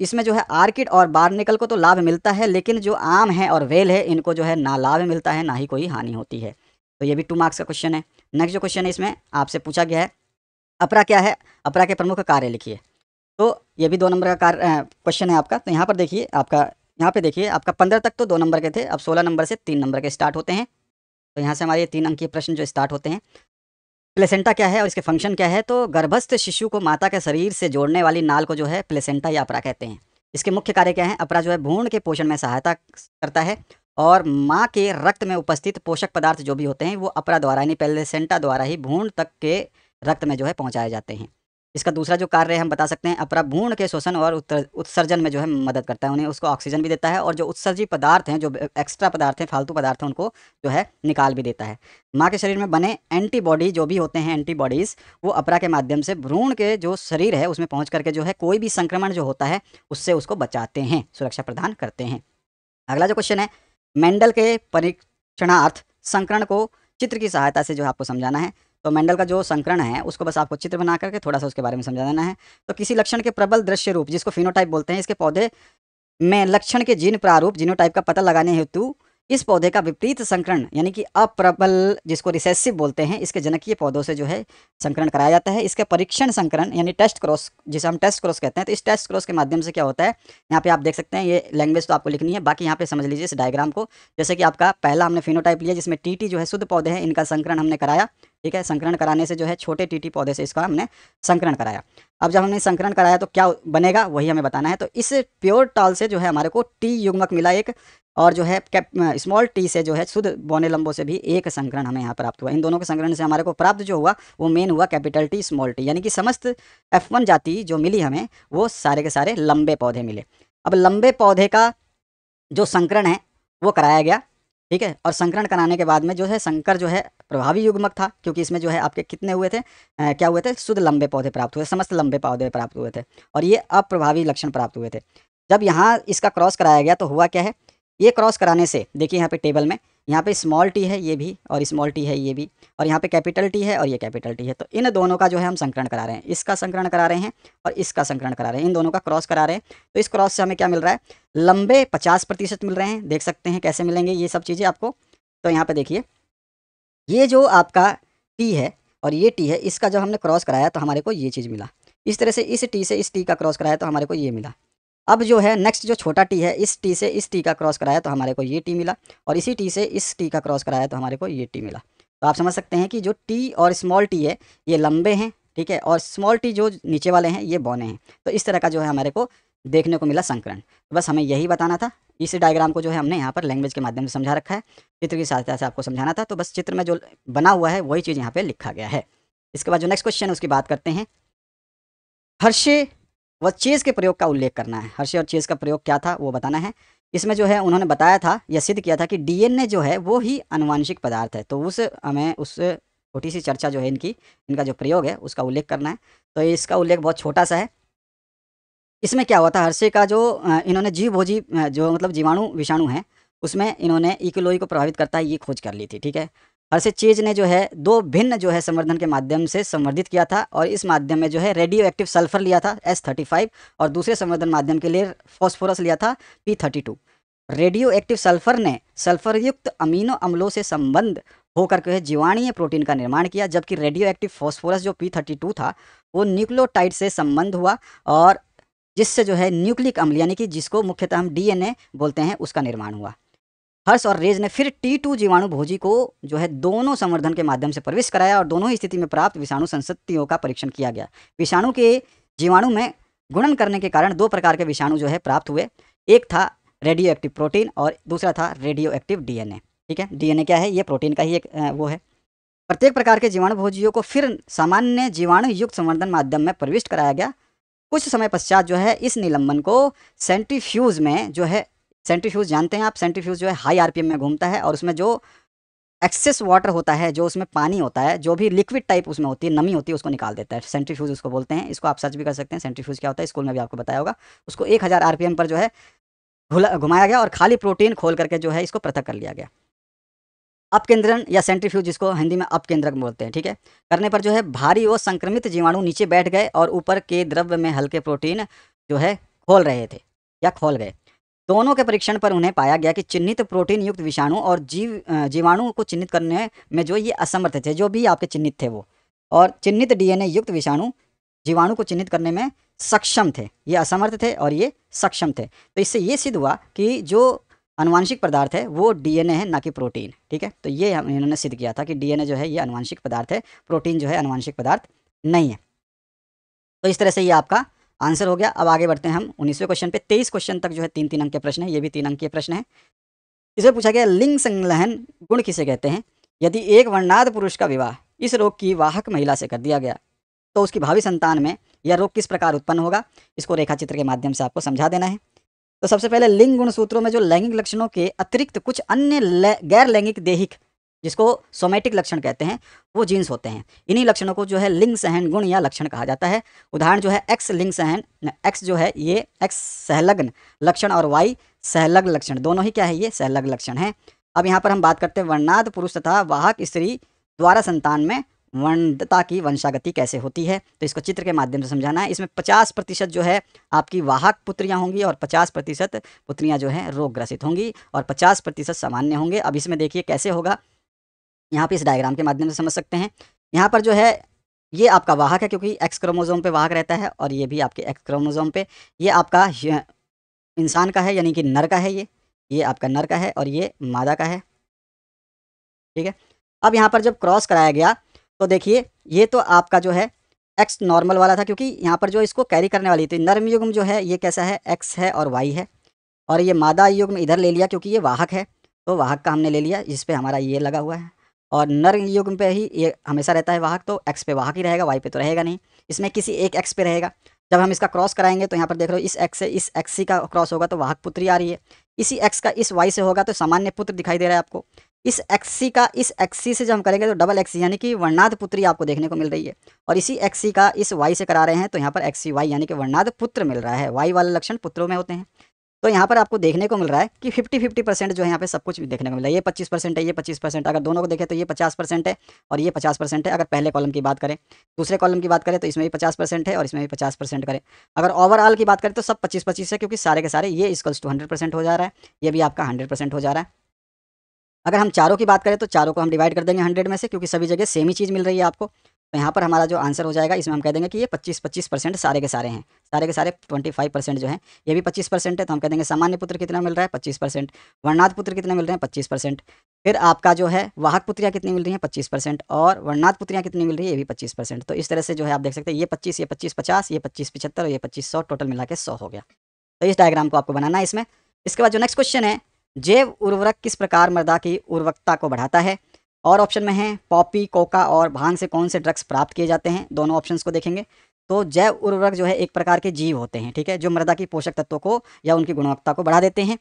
इसमें जो है आर्किड और बार्नेकल को तो लाभ मिलता है, लेकिन जो आम है और व्हेल है इनको जो है ना लाभ मिलता है ना ही कोई हानि होती है। तो ये भी 2 मार्क्स का क्वेश्चन है। नेक्स्ट जो क्वेश्चन है इसमें आपसे पूछा गया है अपरा क्या है, अपरा के प्रमुख कार्य लिखिए। तो ये भी 2 नंबर का क्वेश्चन है आपका। तो यहाँ पर देखिए आपका, यहाँ पे देखिए आपका 15 तक तो 2 नंबर के थे, अब 16 नंबर से 3 नंबर के स्टार्ट होते हैं। तो यहाँ से हमारे 3 अंकीय प्रश्न जो स्टार्ट होते हैं। प्लेसेंटा क्या है और इसके फंक्शन क्या है। तो गर्भस्थ शिशु को माता के शरीर से जोड़ने वाली नाल को जो है प्लेसेंटा या अपरा कहते हैं। इसके मुख्य कार्य क्या है। अपरा जो है भ्रूण के पोषण में सहायता करता है और माँ के रक्त में उपस्थित पोषक पदार्थ जो भी होते हैं वो अपरा द्वारा यानी प्लेसेंटा द्वारा ही भ्रूण तक के रक्त में जो है पहुँचाए जाते हैं। इसका दूसरा जो कार्य है हम बता सकते हैं अपरा भ्रूण के शोषण और उत्सर्जन में जो है मदद करता है, उन्हें उसको ऑक्सीजन भी देता है और जो उत्सर्जित पदार्थ हैं, जो एक्स्ट्रा पदार्थ हैं, फालतू पदार्थ हैं, उनको जो है निकाल भी देता है। माँ के शरीर में बने एंटीबॉडी जो भी होते हैं, एंटीबॉडीज़, वो अपरा के माध्यम से भ्रूण के जो शरीर है उसमें पहुँच करके जो है कोई भी संक्रमण जो होता है उससे उसको बचाते हैं, सुरक्षा प्रदान करते हैं। अगला जो क्वेश्चन है मेंडल के परीक्षणार्थ संकरण को चित्र की सहायता से जो है आपको समझाना है। तो मेंडल का जो संकरण है उसको बस आपको चित्र बना करके थोड़ा सा उसके बारे में समझा देना है। तो किसी लक्षण के प्रबल दृश्य रूप जिसको फिनोटाइप बोलते हैं, इसके पौधे में लक्षण के जीन प्रारूप जीनोटाइप का पता लगाने हेतु इस पौधे का विपरीत संकरण यानी कि अप्रबल जिसको रिसेसिव बोलते हैं इसके जनकीय पौधों से जो है संकरण कराया जाता है। इसके परीक्षण संकरण यानी टेस्ट क्रॉस, जिसे हम टेस्ट क्रॉस कहते हैं, तो इस टेस्ट क्रॉस के माध्यम से क्या होता है यहाँ पे आप देख सकते हैं। ये लैंग्वेज तो आपको लिखनी है, बाकी यहाँ पे समझ लीजिए इस डायग्राम को। जैसे कि आपका पहला हमने फिनोटाइप लिया जिसमें टीटी जो है शुद्ध पौधे हैं इनका संकरण हमने कराया, ठीक है। संकरण कराने से जो है छोटे टीटी पौधे से इसका हमने संकरण कराया। अब जब हमने संकरण कराया तो क्या बनेगा वही हमें बताना है। तो इस प्योर टॉल से जो है हमारे को टी युग्मक मिला एक, और जो है स्मॉल टी से जो है शुद्ध बोनेलम्बो से भी एक संकरण हमें यहाँ प्राप्त हुआ। इन दोनों के संकरण से हमारे को प्राप्त जो हुआ वो मेन हुआ कैपिटल टी स्मॉल टी, यानी कि समस्त F1 जाति जो मिली हमें वो सारे के सारे लंबे पौधे मिले। अब लंबे पौधे का जो संकरण है वो कराया गया, ठीक है। और संकरण कराने के बाद में जो है संकर जो है प्रभावी युग्मक था, क्योंकि इसमें जो है आपके कितने हुए थे क्या हुए थे शुद्ध लंबे पौधे प्राप्त हुए, समस्त लंबे पौधे प्राप्त हुए थे और ये अप्रभावी लक्षण प्राप्त हुए थे। जब यहाँ इसका क्रॉस कराया गया तो हुआ क्या है, ये क्रॉस कराने से देखिए यहाँ पे टेबल में यहाँ पे स्मॉल टी है ये भी और स्मॉल टी है ये भी और यहाँ पे कैपिटल टी है और ये कैपिटल टी है। तो इन दोनों का जो है हम संकरण करा रहे हैं, इसका संकरण करा रहे हैं और इसका संकरण करा रहे हैं, इन दोनों का क्रॉस करा रहे हैं। तो इस क्रॉस से हमें क्या मिल रहा है, लंबे 50% मिल रहे हैं। देख सकते हैं कैसे मिलेंगे ये सब चीज़ें आपको। तो यहाँ पर देखिए ये जो आपका टी है और ये टी है, इसका जब हमने क्रॉस कराया तो हमारे को ये चीज़ मिला। इस तरह से इस टी का क्रॉस कराया तो हमारे को ये मिला। अब जो है नेक्स्ट जो छोटा टी है, इस टी से इस टी का क्रॉस कराया तो हमारे को ये टी मिला और इसी टी से इस टी का क्रॉस कराया तो हमारे को ये टी मिला। तो आप समझ सकते हैं कि जो टी और स्मॉल टी है ये लंबे हैं, ठीक है, और स्मॉल टी जो नीचे वाले हैं ये बौने हैं। तो इस तरह का जो है हमारे को देखने को मिला संकरण। तो बस हमें यही बताना था। इस डायग्राम को जो है हमने यहाँ पर लैंग्वेज के माध्यम से समझा रखा है, चित्र की सहायता से आपको समझाना था। तो बस चित्र में जो बना हुआ है वही चीज़ यहाँ पे लिखा गया है। इसके बाद जो नेक्स्ट क्वेश्चन है उसकी बात करते हैं। हर्षे व चेज़ के प्रयोग का उल्लेख करना है। हर्षे और चेज़ का प्रयोग क्या था वो बताना है। इसमें जो है उन्होंने बताया था या सिद्ध किया था कि DNA जो है वो ही आनुवांशिक पदार्थ है। तो उस हमें उस छोटी सी चर्चा जो है इनका जो प्रयोग है उसका उल्लेख करना है। तो इसका उल्लेख बहुत छोटा सा है। इसमें क्या हुआ था, हर्षे का जो इन्होंने जीव भोजी जो मतलब जीवाणु विषाणु हैं उसमें इन्होंने इकोलॉजी को प्रभावित करता है ये खोज कर ली थी, ठीक है। हर्षे चेज ने जो है दो भिन्न जो है संवर्धन के माध्यम से संवर्धित किया था और इस माध्यम में जो है रेडियो एक्टिव सल्फर लिया था S35 और दूसरे संवर्धन माध्यम के लिए फॉस्फोरस लिया था P32। रेडियो एक्टिव सल्फर ने सल्फर युक्त अमीनो अम्लों से संबंध होकर के जीवाणीय प्रोटीन का निर्माण किया, जबकि रेडियो एक्टिव फॉस्फोरस जो P32 था वो न्यूक्लियोटाइड से संबंध हुआ और जिससे जो है न्यूक्लिक अम्ल यानी कि जिसको मुख्यतः हम DNA बोलते हैं उसका निर्माण हुआ। हर्ष और रेज ने फिर T2 जीवाणु भोजी को जो है दोनों संवर्धन के माध्यम से प्रवेश कराया और दोनों ही स्थिति में प्राप्त विषाणु संसर्गों का परीक्षण किया गया। विषाणु के जीवाणु में गुणन करने के कारण दो प्रकार के विषाणु जो है प्राप्त हुए, एक था रेडियो एक्टिव प्रोटीन और दूसरा था रेडियो एक्टिव DNA, ठीक है। DNA क्या है, ये प्रोटीन का ही एक वो है। प्रत्येक प्रकार के जीवाणु भोजियों को फिर सामान्य जीवाणु युक्त संवर्धन माध्यम में प्रविष्ट कराया गया। कुछ समय पश्चात जो है इस निलंबन को सेंट्रीफ्यूज में जो है, सेंट्रीफ्यूज जानते हैं आप, सेंट्रीफ्यूज जो है हाई RPM में घूमता है और उसमें जो एक्सेस वाटर होता है, जो उसमें पानी होता है, जो भी लिक्विड टाइप उसमें होती है, नमी होती है, उसको निकाल देता है। सेंट्रीफ्यूज उसको बोलते हैं। इसको आप सर्च भी कर सकते हैं, सेंट्रीफ्यूज क्या होता है, स्कूल में भी आपको बताया होगा। उसको 1000 RPM पर जो है घुमाया गया और खाली प्रोटीन खोल करके जो है इसको पृथक कर लिया गया। अपकेंद्रण या सेंट्रीफ्यूज जिसको हिंदी में अपकेंद्रक बोलते हैं, ठीक है, करने पर जो है भारी और संक्रमित जीवाणु नीचे बैठ गए और ऊपर के द्रव्य में हल्के प्रोटीन जो है खोल रहे थे या खोल गए। दोनों के परीक्षण पर उन्हें पाया गया कि चिन्हित प्रोटीन युक्त विषाणु और जीवाणु को चिन्हित करने में जो ये असमर्थ थे, जो भी आपके चिन्हित थे वो, और चिन्हित DNA युक्त विषाणु जीवाणु को चिन्हित करने में सक्षम थे, ये असमर्थ थे और ये सक्षम थे। तो इससे ये सिद्ध हुआ कि जो आनुवांशिक पदार्थ है वो DNA है, ना कि प्रोटीन, ठीक है। तो ये इन्होंने सिद्ध किया था कि DNA जो है ये आनुवांशिक पदार्थ है, प्रोटीन जो है आनुवांशिक पदार्थ नहीं है। तो इस तरह से ये आपका आंसर हो गया। अब आगे बढ़ते हैं हम 19वें क्वेश्चन पे। 23 क्वेश्चन तक जो है 3-3 अंक के प्रश्न है, ये भी 3 अंक के प्रश्न है। इसमें पूछा गया लिंग संलहन गुण किसे कहते हैं। यदि एक वर्णाध पुरुष का विवाह इस रोग की वाहक महिला से कर दिया गया तो उसकी भावी संतान में यह रोग किस प्रकार उत्पन्न होगा, इसको रेखाचित्र के माध्यम से आपको समझा देना है। तो सबसे पहले लिंग गुण सूत्रों में जो लैंगिक लक्षणों के अतिरिक्त कुछ अन्य गैर लैंगिक देहिक जिसको सोमैटिक लक्षण कहते हैं वो जीन्स होते हैं। इन्हीं लक्षणों को जो है लिंग सहन गुण या लक्षण कहा जाता है। उदाहरण जो है X लिंग सहन, X जो है ये X सहलग्न लक्षण और Y सहलग्न लक्षण, दोनों ही क्या है ये सहलग्न लक्षण है। अब यहाँ पर हम बात करते हैं वर्णाध पुरुष तथा वाहक स्त्री द्वारा संतान में वर्णता की वंशागति कैसे होती है। तो इसको चित्र के माध्यम से समझाना है। इसमें 50% जो है आपकी वाहक पुत्रियां होंगी और 50% पुत्रियां जो हैं रोगग्रसित होंगी और 50% सामान्य होंगे। अब इसमें देखिए कैसे होगा, यहाँ पे इस डायग्राम के माध्यम से समझ सकते हैं। यहाँ पर जो है ये आपका वाहक है क्योंकि X क्रोमोसोम पे वाहक रहता है और ये भी आपके X क्रोमोसोम पे। ये आपका इंसान का है यानी कि नर का है, ये आपका नर का है और ये मादा का है, ठीक है। अब यहाँ पर जब क्रॉस कराया गया तो देखिए ये तो आपका जो है X नॉर्मल वाला था क्योंकि यहाँ पर जो इसको कैरी करने वाली थी नर युग्म जो है ये कैसा है X है और Y है, और ये मादा युग्म इधर ले लिया क्योंकि ये वाहक है तो वाहक का हमने ले लिया जिस पे हमारा ये लगा हुआ है, और नर युग्म पे ही ये हमेशा रहता है वाहक तो X पे वाहक ही रहेगा, Y पे तो रहेगा नहीं, इसमें किसी एक X पे रहेगा। जब हम इसका क्रॉस कराएंगे तो यहाँ पर देख रहे हो इस X से इस XC का क्रॉस होगा तो वाहक पुत्री आ रही है, इसी X का इस Y से होगा तो सामान्य पुत्र दिखाई दे रहा है आपको, इस XC का इस XC से जब हम करेंगे तो डबल XC यानी कि वर्णाध पुत्री आपको देखने को मिल रही है, और इसी XC का इस Y से करा रहे हैं तो यहाँ पर XCY यानी कि वर्णाध पुत्र मिल रहा है। Y वाले लक्षण पुत्रों में होते हैं। तो यहाँ पर आपको देखने को मिल रहा है कि 50-50% जो है यहाँ पे सब कुछ देखने को मिला है। ये 25% है, ये 25%, अगर दोनों को देखें तो ये 50% है और ये 50% है। अगर पहले कॉलम की बात करें, दूसरे कॉलम की बात करें तो इसमें भी 50% है और इसमें भी 50% करें। अगर ओवरऑल की बात करें तो सब 25-25 है क्योंकि सारे के सारे ये इक्वल्स टू 100% हो जा रहा है, ये भी आपका 100% हो जा रहा है। अगर हम चारों की बात करें तो चारों को हम डिवाइड कर देंगे 100 में से क्योंकि सभी जगह सेम ही चीज़ मिल रही है आपको। तो यहाँ पर हमारा जो आंसर हो जाएगा इसमें हम कह देंगे कि ये 25-25% सारे के सारे हैं, सारे के सारे 25% जो हैं ये भी 25% है। तो हम कह देंगे सामान्य पुत्र कितना मिल रहा है 25%, वर्णाध पुत्र कितने मिल रहे हैं 25%, फिर आपका जो है वाहक पुत्रियाँ कितनी मिल रही हैं 25% और वर्णाध पुत्रियाँ कितनी मिल रही है ये भी 25%। तो इस तरह से जो है आप देख सकते हैं ये 25, ये 25, 50, ये 25, 75 और ये 2500, टोटल मिला के 100 हो गया। तो इस डायग्राम को आपको बनाना है इसमें। इसके बाद जो नेक्स्ट क्वेश्चन है, जैव उर्वरक किस प्रकार मृदा की उर्वरकता को बढ़ाता है, और ऑप्शन में है पॉपी, कोका और भांग से कौन से ड्रग्स प्राप्त किए जाते हैं। दोनों ऑप्शंस को देखेंगे तो जैव उर्वरक जो है एक प्रकार के जीव होते हैं, ठीक है, जो मृदा की पोषक तत्वों को या उनकी गुणवत्ता को बढ़ा देते हैं।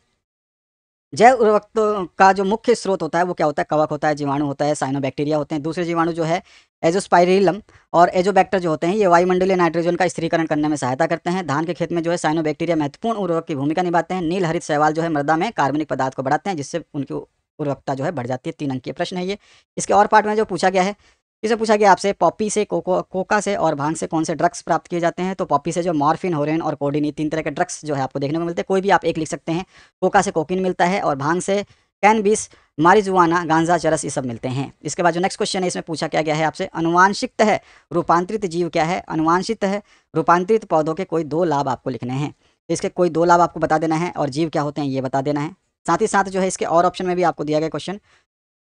जैव उर्वरक का जो मुख्य स्रोत होता है वो क्या होता है, कवक होता है, जीवाणु होता है, साइनोबैक्टीरिया होते हैं। दूसरे जीवाणु जो है एजोस्पाइरिलम और एजोबैक्टर जो होते हैं, ये वायुमंडलीय नाइट्रोजन का स्थिरीकरण करने में सहायता करते हैं। धान के खेत में जो है साइनोबैक्टीरिया महत्वपूर्ण उर्वरक की भूमिका निभाते हैं। नील हरित शैवाल जो है मृदा में कार्बनिक पदार्थ को बढ़ाते हैं, जिससे उनकी उर्वरकता जो है बढ़ जाती है। 3 अंकीय प्रश्न है ये। इसके और पार्ट में जो पूछा गया है, इसे पूछा गया आपसे पॉपी से, कोका से और भांग से कौन से ड्रग्स प्राप्त किए जाते हैं। तो पॉपी से जो मॉर्फिन, हेरोइन और कोडीन, ये 3 तरह के ड्रग्स जो है आपको देखने को मिलते हैं। कोई भी आप एक लिख सकते हैं। कोका से कोकीन मिलता है और भांग से कैनबिस, मारिजुआना, गांजा, चरस, ये सब मिलते हैं। इसके बाद जो नेक्स्ट क्वेश्चन है, इसमें पूछा क्या गया है आपसे, अनुवांशिकत है रूपांतरित जीव क्या है। अनुवांशिकत है रूपांतरित पौधों के कोई 2 लाभ आपको लिखने हैं। इसके कोई 2 लाभ आपको बता देना है और जीव क्या होते हैं ये बता देना है। साथ ही साथ जो है इसके और ऑप्शन में भी आपको दिया गया क्वेश्चन,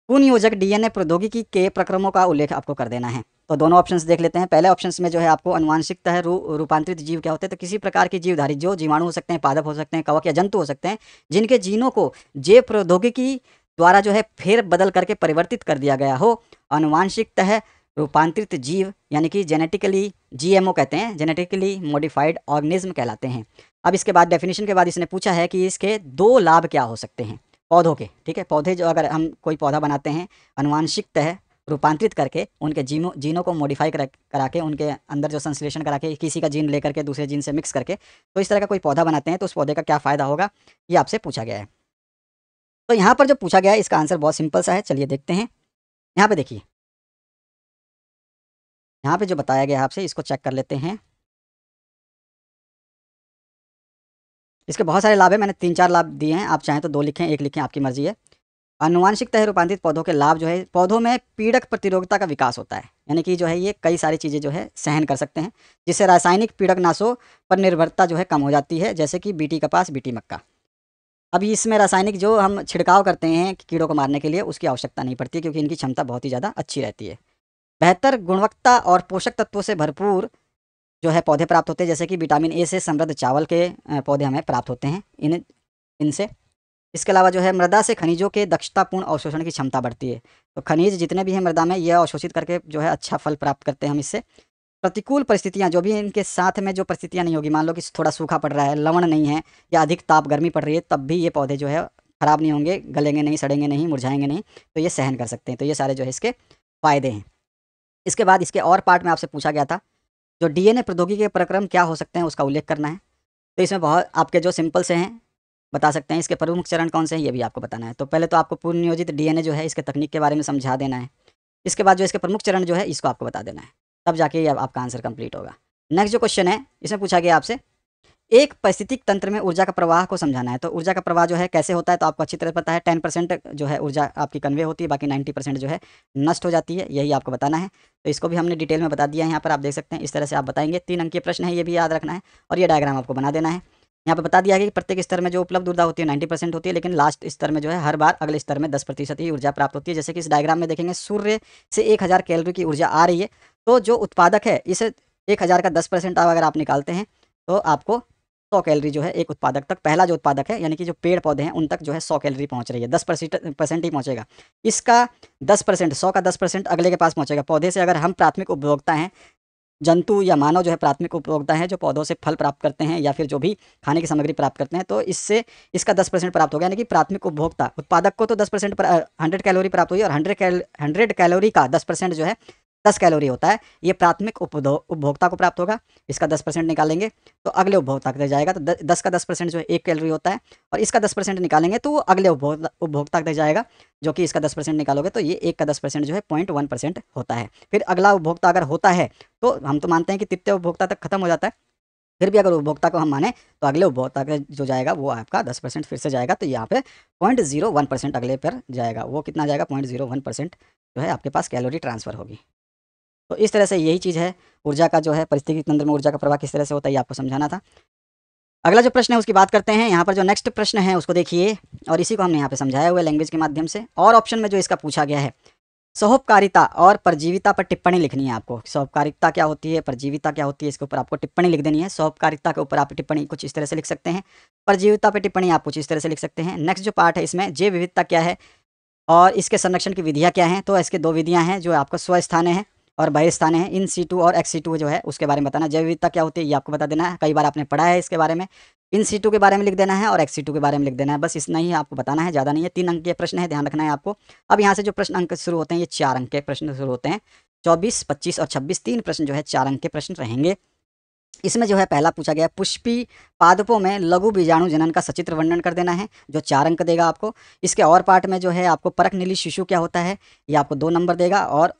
पुनर्योजक डीएनए प्रौद्योगिकी के प्रक्रमों का उल्लेख आपको कर देना है। तो दोनों ऑप्शंस देख लेते हैं। पहले ऑप्शंस में जो है आपको अनुवांशिकता है रूपांतरित जीव क्या होते हैं, तो किसी प्रकार के जीवधारी जो जीवाणु हो सकते हैं, पादप हो सकते हैं, कवक या जंतु हो सकते हैं, जिनके जीनों को जैव प्रौद्योगिकी द्वारा जो है फेर बदल करके परिवर्तित कर दिया गया हो, अनुवांशिकता है रूपांतरित जीव यानी कि जेनेटिकली जीएमओ कहते हैं, जेनेटिकली मॉडिफाइड ऑर्गेनिज्म कहलाते हैं। अब इसके बाद डेफिनेशन के बाद इसने पूछा है कि इसके 2 लाभ क्या हो सकते हैं पौधों के, ठीक है। पौधे जो अगर हम कोई पौधा बनाते हैं अनुवांशिकतः रूपांतरित करके, उनके जीनों को मॉडिफाई करा के, उनके अंदर जो संश्लेषण करा के, किसी का जीन लेकर के दूसरे जीन से मिक्स करके, तो इस तरह का कोई पौधा बनाते हैं तो उस पौधे का क्या फ़ायदा होगा, ये आपसे पूछा गया है। तो यहाँ पर जो पूछा गया है इसका आंसर बहुत सिंपल सा है। चलिए देखते हैं। यहाँ पर देखिए, यहाँ पर जो बताया गया है आपसे, इसको चेक कर लेते हैं। इसके बहुत सारे लाभ है, मैंने 3-4 लाभ दिए हैं, आप चाहें तो 2 लिखें 1 लिखें, आपकी मर्जी है। अनुवांशिकता है रूपांतरित पौधों के लाभ जो है, पौधों में पीड़क प्रतिरोधकता का विकास होता है, यानी कि जो है ये कई सारी चीज़ें जो है सहन कर सकते हैं, जिससे रासायनिक पीड़क नाशों पर निर्भरता जो है कम हो जाती है, जैसे कि बीटी कपास, बीटी मक्का। अब इसमें रासायनिक जो हम छिड़काव करते हैं कीड़ों को मारने के लिए, उसकी आवश्यकता नहीं पड़ती, क्योंकि इनकी क्षमता बहुत ही ज़्यादा अच्छी रहती है। बेहतर गुणवत्ता और पोषक तत्वों से भरपूर जो है पौधे प्राप्त होते हैं, जैसे कि विटामिन ए से समृद्ध चावल के पौधे हमें प्राप्त होते हैं इनसे। इसके अलावा जो है मृदा से खनिजों के दक्षतापूर्ण अवशोषण की क्षमता बढ़ती है, तो खनिज जितने भी हैं मृदा में, यह अवशोषित करके जो है अच्छा फल प्राप्त करते हैं हम इससे। प्रतिकूल परिस्थितियाँ, जो भी इनके साथ में जो परिस्थितियाँ नहीं होगी, मान लो कि थोड़ा सूखा पड़ रहा है, लवण नहीं है या अधिक ताप गर्मी पड़ रही है, तब भी ये पौधे जो है ख़राब नहीं होंगे, गलेंगे नहीं, सड़ेंगे नहीं, मुरझाएंगे नहीं, तो ये सहन कर सकते हैं। तो ये सारे जो है इसके फ़ायदे हैं। इसके बाद इसके और पार्ट में आपसे पूछा गया था जो डीएनए प्रौद्योगिकी के प्रक्रम क्या हो सकते हैं, उसका उल्लेख करना है। तो इसमें बहुत आपके जो सिंपल से हैं बता सकते हैं, इसके प्रमुख चरण कौन से हैं ये भी आपको बताना है। तो पहले तो आपको पूर्वनियोजित डीएनए जो है इसके तकनीक के बारे में समझा देना है। इसके बाद जो इसके प्रमुख चरण जो है इसको आपको बता देना है, तब जाके ये आपका आंसर कंप्लीट होगा। नेक्स्ट जो क्वेश्चन है इसमें पूछा गया आपसे एक पारिस्थितिक तंत्र में ऊर्जा का प्रवाह को समझाना है। तो ऊर्जा का प्रवाह जो है कैसे होता है, तो आपको अच्छी तरह पता है। 10% जो है ऊर्जा आपकी कन्वे होती है, बाकी 90% जो है नष्ट हो जाती है, यही आपको बताना है। तो इसको भी हमने डिटेल में बता दिया है, यहाँ पर आप देख सकते हैं। इस तरह से आप बताएंगे। 3 अंकीय प्रश्न है, ये भी याद रखना है और ये डायग्राम आपको बना देना है। यहाँ पर बता दिया है कि प्रत्येक स्तर में जो उपलब्ध ऊर्जा होती है 90% होती है, लेकिन लास्ट स्तर में जो है हर बार अगले स्तर में 10% ही ऊर्जा प्राप्त होती है। जैसे कि इस डायग्राम में देखेंगे, सूर्य से 1000 कैलोरी की ऊर्जा आ रही है, तो जो उत्पादक है इसे 1000 का 10% अगर आप निकालते हैं तो आपको 100 कैलोरी जो है एक उत्पादक तक, पहला जो उत्पादक है यानी कि जो पेड़ पौधे हैं उन तक जो है 100 कैलोरी पहुंच रही है। 10% ही पहुंचेगा, इसका 10%, 100 का 10% अगले के पास पहुंचेगा। पौधे से अगर हम प्राथमिक उपभोक्ता हैं, जंतु या मानव जो है प्राथमिक उपभोक्ता है, जो पौधों से फल प्राप्त करते हैं या फिर जो भी खाने की सामग्री प्राप्त करते हैं, तो इससे इसका 10% प्राप्त हो गया, यानी कि प्राथमिक उपभोक्ता उत्पादक को तो 10% 100 कैलोरी प्राप्त हुई, और 100 कैलोरी का 10% जो है 10 कैलोरी होता है, ये प्राथमिक उपभोक्ता को प्राप्त होगा। इसका 10% निकालेंगे तो अगले उपभोक्ता तक जाएगा, तो 10 का 10% जो है 1 कैलोरी होता है, और इसका 10% निकालेंगे तो वो अगले उपभोक्ता तक जाएगा, जो कि इसका 10% निकालोगे तो ये 1 का 10% जो है 0.1% होता है। फिर अगला उपभोक्ता अगर होता है, तो हम तो मानते हैं कि तृतीय उपभोक्ता तक खत्म हो जाता है, फिर भी अगर उपभोक्ता को हम माने तो अगले उपभोक्ता का जो जाएगा वो आपका 10% फिर से जाएगा, तो यहाँ पे 0.01% अगले पर जाएगा। वो कितना जाएगा, 0.01% जो है आपके पास कैलोरी ट्रांसफ़र होगी। तो इस तरह से यही चीज़ है ऊर्जा का जो है पारिस्थितिक तंत्र में ऊर्जा का प्रवाह किस तरह से होता है, ये आपको समझाना था। अगला जो प्रश्न है उसकी बात करते हैं। यहाँ पर जो नेक्स्ट प्रश्न है उसको देखिए, और इसी को हमने यहाँ पे समझाया हुआ है लैंग्वेज के माध्यम से। और ऑप्शन में जो इसका पूछा गया है, सहोपकारिता और परजीविता पर टिप्पणी लिखनी है आपको। सहोपकारिता क्या होती है, परजीविता क्या होती है, इसके ऊपर आपको टिप्पणी लिख देनी है। सहोपकारिता के ऊपर आप टिप्पणी कुछ इस तरह से लिख सकते हैं, परजीविता पर टिप्पणी आप कुछ इस तरह से लिख सकते हैं। नेक्स्ट जो पार्ट है इसमें जैव विविधता क्या है और इसके संरक्षण की विधियाँ क्या हैं, तो इसके दो विधियाँ हैं जो आपको स्वस्थाने हैं और बहिस्थाने हैं। इन सीटू और एक्सीटू जो है उसके बारे में बताना। जैव विविधता क्या होती है ये आपको बता देना है, कई बार आपने पढ़ा है इसके बारे में। इन सीटू के बारे में लिख देना है और एक्सीटू के बारे में लिख देना है, बस इतना ही आपको बताना है, ज़्यादा नहीं है। 3 अंक के प्रश्न है, ध्यान रखना है आपको। अब यहाँ से जो प्रश्न अंक शुरू होते हैं ये 4 अंक के प्रश्न शुरू होते हैं। 24, 25 और 26 3 प्रश्न जो है 4 अंक के प्रश्न रहेंगे। इसमें जो है पहला पूछा गया, पुष्पी पादपों में लघु बीजाणु जनन का सचित्र वर्णन कर देना है, जो 4 अंक देगा आपको। इसके और पार्ट में जो है आपको परखनिली शिशु क्या होता है ये आपको 2 नंबर देगा, और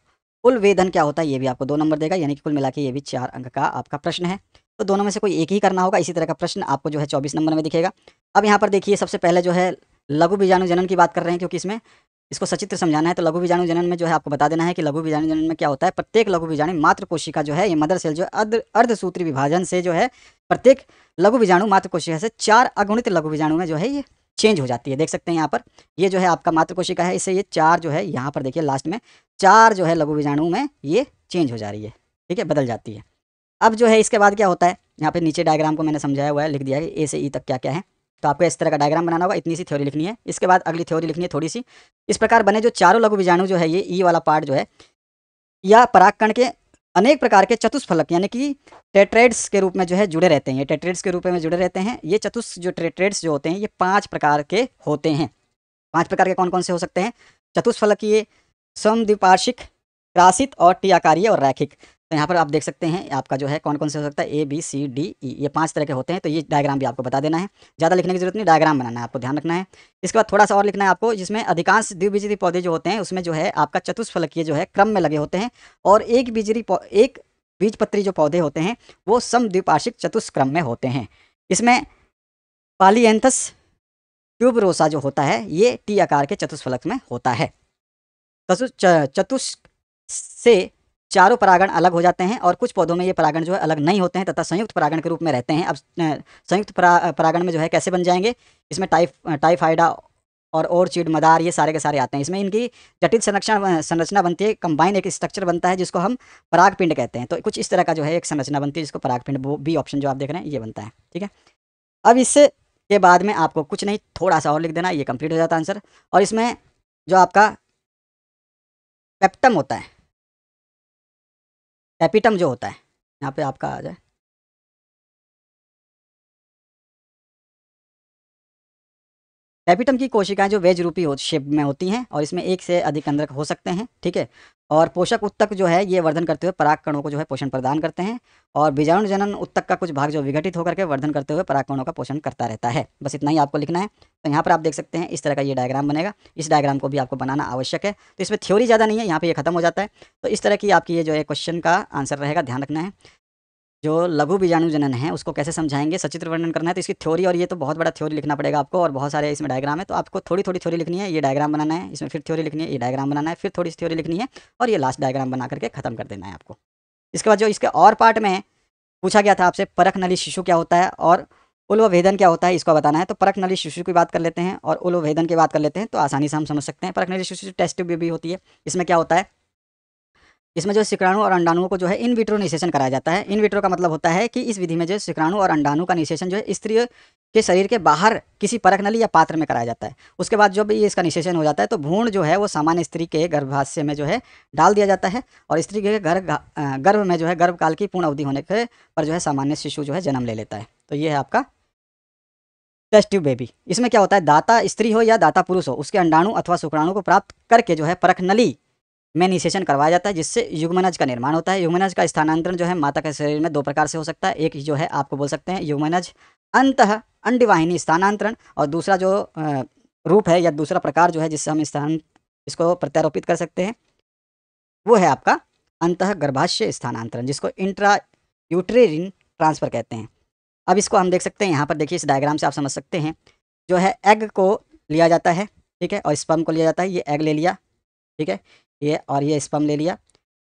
उलवेदन क्या होता है ये भी आपको 2 नंबर देगा, यानी कि कुल मिला के ये भी 4 अंक का आपका प्रश्न है। तो दोनों में से कोई एक ही करना होगा। इसी तरह का प्रश्न आपको जो है 24 नंबर में दिखेगा। अब यहाँ पर देखिए, सबसे पहले जो है लघु बीजाणु जनन की बात कर रहे हैं, क्योंकि इसमें इसको सचित्र समझाना है। तो लघु बीजाणु जनन में जो है आपको बता देना है कि लघु बीजाणु जनन में क्या होता है। प्रत्येक लघु बीजाणु मात्र कोशिका जो है ये मदर सेल जो अर्धसूत्री विभाजन से जो है प्रत्येक लघु बीजाणु मात्र कोशिका से 4 अगुणित लघु बीजाणु में जो है ये चेंज हो जाती है। देख सकते हैं यहाँ पर ये जो है आपका मातृ कोशिका है, इससे ये 4 जो है यहाँ पर देखिए लास्ट में 4 जो है लघु बीजाणु में ये चेंज हो जा रही है, ठीक है, बदल जाती है। अब जो है इसके बाद क्या होता है, यहाँ पे नीचे डायग्राम को मैंने समझाया हुआ है, लिख दिया है ए से ई तक क्या क्या है। तो आपको इस तरह का डायग्राम बनाना होगा, इतनी सी थ्योरी लिखनी है। इसके बाद अगली थ्योरी लिखनी है थोड़ी सी, इस प्रकार बने जो चारों लघु बीजाणु जो है ये ई वाला पार्ट जो है या परागकण के अनेक प्रकार के चतुष्फलक यानी कि टेट्रेड्स के रूप में जो है जुड़े रहते हैं। ये टेट्रेड्स के रूप में जुड़े रहते हैं। ये चतुष् जो टेट्रेड्स जो होते हैं ये 5 प्रकार के होते हैं। 5 प्रकार के कौन कौन से हो सकते हैं? चतुष्फलकीय, समद्विपार्श्विक, क्रासित और टी आकारीय और रैखिक। तो यहाँ पर आप देख सकते हैं आपका जो है कौन कौन से हो सकता है, A B C D E, ये 5 तरह के होते हैं। तो ये डायग्राम भी आपको बता देना है, ज़्यादा लिखने की जरूरत नहीं, डायग्राम बनाना है आपको, ध्यान रखना है। इसके बाद थोड़ा सा और लिखना है आपको, जिसमें अधिकांश द्विबीजरी पौधे जो होते हैं उसमें जो है आपका चतुष्फलकीय जो है क्रम में लगे होते हैं, और एक बीजपत्री जो पौधे होते हैं वो समद्विपार्श्विक चतुष्क्रम में होते हैं। इसमें पॉलीएंथस ट्यूबरोसा जो होता है ये टी आकार के चतुष्फलक में होता है। चतुष से 4 परागण अलग हो जाते हैं और कुछ पौधों में ये परागण जो है अलग नहीं होते हैं तथा संयुक्त परागण के रूप में रहते हैं। अब संयुक्त परागण में जो है कैसे बन जाएंगे, इसमें टाइफाइडा और ओरचिड मदार ये सारे के सारे आते हैं। इसमें इनकी जटिल संरचना बनती है, कंबाइन एक स्ट्रक्चर बनता है जिसको हम परागपिंड कहते हैं। तो कुछ इस तरह का जो है एक संरचना बनती है जिसको परागपिंड, वो बी ऑप्शन जो आप देख रहे हैं ये बनता है, ठीक है। अब इससे के बाद में आपको कुछ नहीं, थोड़ा सा और लिख देना, ये कंप्लीट हो जाता है आंसर। और इसमें जो आपका पेप्टम होता है, एपिटम जो होता है यहाँ पे आपका आ जाए, एपिटम की कोशिकाएं जो वेज रूपी शेप में होती हैं और इसमें 1 से अधिक अंडक हो सकते हैं, ठीक है। और पोषक उत्तक जो है ये वर्धन करते हुए परागकणों को जो है पोषण प्रदान करते हैं, और बीजाणु जनन उत्तक का कुछ भाग जो विघटित होकर के वर्धन करते हुए परागकणों का पोषण करता रहता है। बस इतना ही आपको लिखना है। तो यहाँ पर आप देख सकते हैं इस तरह का ये डायग्राम बनेगा, इस डायग्राम को भी आपको बनाना आवश्यक है। तो इसमें थ्योरी ज़्यादा नहीं है, यहाँ पर ये खत्म हो जाता है। तो इस तरह की आपकी ये जो है क्वेश्चन का आंसर रहेगा, ध्यान रखना है। जो लघु बीजाणु जनन है उसको कैसे समझाएंगे, सचित्र वर्णन करना है, तो इसकी थ्योरी, और ये तो बहुत बड़ा थ्योरी लिखना पड़ेगा आपको, और बहुत सारे इसमें डायग्राम है। तो आपको थोड़ी थोड़ी थ्योरी लिखनी है, ये डायग्राम बनाना है, इसमें फिर थ्योरी लिखनी है, ये डायग्राम बनाना है, फिर थोड़ी सी थ्योरी लिखनी है, और ये लास्ट डायग्राम बना करके खत्म कर देना है आपको। इसके बाद जो इसके और पार्ट में पूछा गया था आपसे, परखनली शिशु क्या होता है और उलवभेदन क्या होता है, इसको बताना है। तो परखनली शिशु की बात कर लेते हैं और उलवभेदन की बात कर लेते हैं, तो आसानी से हम समझ सकते हैं। परखनली शिशु टेस्ट ट्यूब बेबी होती है। इसमें क्या होता है, इसमें जो शिक्राणु और अंडाणुओं को जो है इन विट्रो निषेचन कराया जाता है। इन विट्रो का मतलब होता है कि इस विधि में जो शिक्राणु और अंडाणु का निषेचन जो है स्त्री के शरीर के बाहर किसी परखनली या पात्र में कराया जाता है। उसके बाद जब ये इसका निषेचन हो जाता है तो भ्रूण जो है वो सामान्य स्त्री के गर्भाशय में जो है डाल दिया जाता है, और स्त्री के गर्भ में जो है गर्भकाल की पूर्ण अवधि होने के पर जो है सामान्य शिशु जो है जन्म ले लेता है। तो ये है आपका टेस्ट ट्यूब बेबी। इसमें क्या होता है, दाता स्त्री हो या दाता पुरुष हो, उसके अंडाणु अथवा शुक्राणु को प्राप्त करके जो है परखनली में निषेचन करवाया जाता है, जिससे युग्मनज का निर्माण होता है। युग्मनज का स्थानांतरण जो है माता के शरीर में 2 प्रकार से हो सकता है। एक जो है आपको बोल सकते हैं युग्मनज अंतः अंडवाहिनी स्थानांतरण, और दूसरा जो रूप है या दूसरा प्रकार जो है जिससे हम इसको प्रत्यारोपित कर सकते हैं वो है आपका अंतः गर्भाशय स्थानांतरण, जिसको इंट्रा यूट्रेरिन ट्रांसफ़र कहते हैं। अब इसको हम देख सकते हैं, यहाँ पर देखिए इस डायग्राम से आप समझ सकते हैं। जो है एग को लिया जाता है, ठीक है, और स्पर्म को लिया जाता है। ये एग ले लिया, ठीक है, ये और ये स्पर्म ले लिया।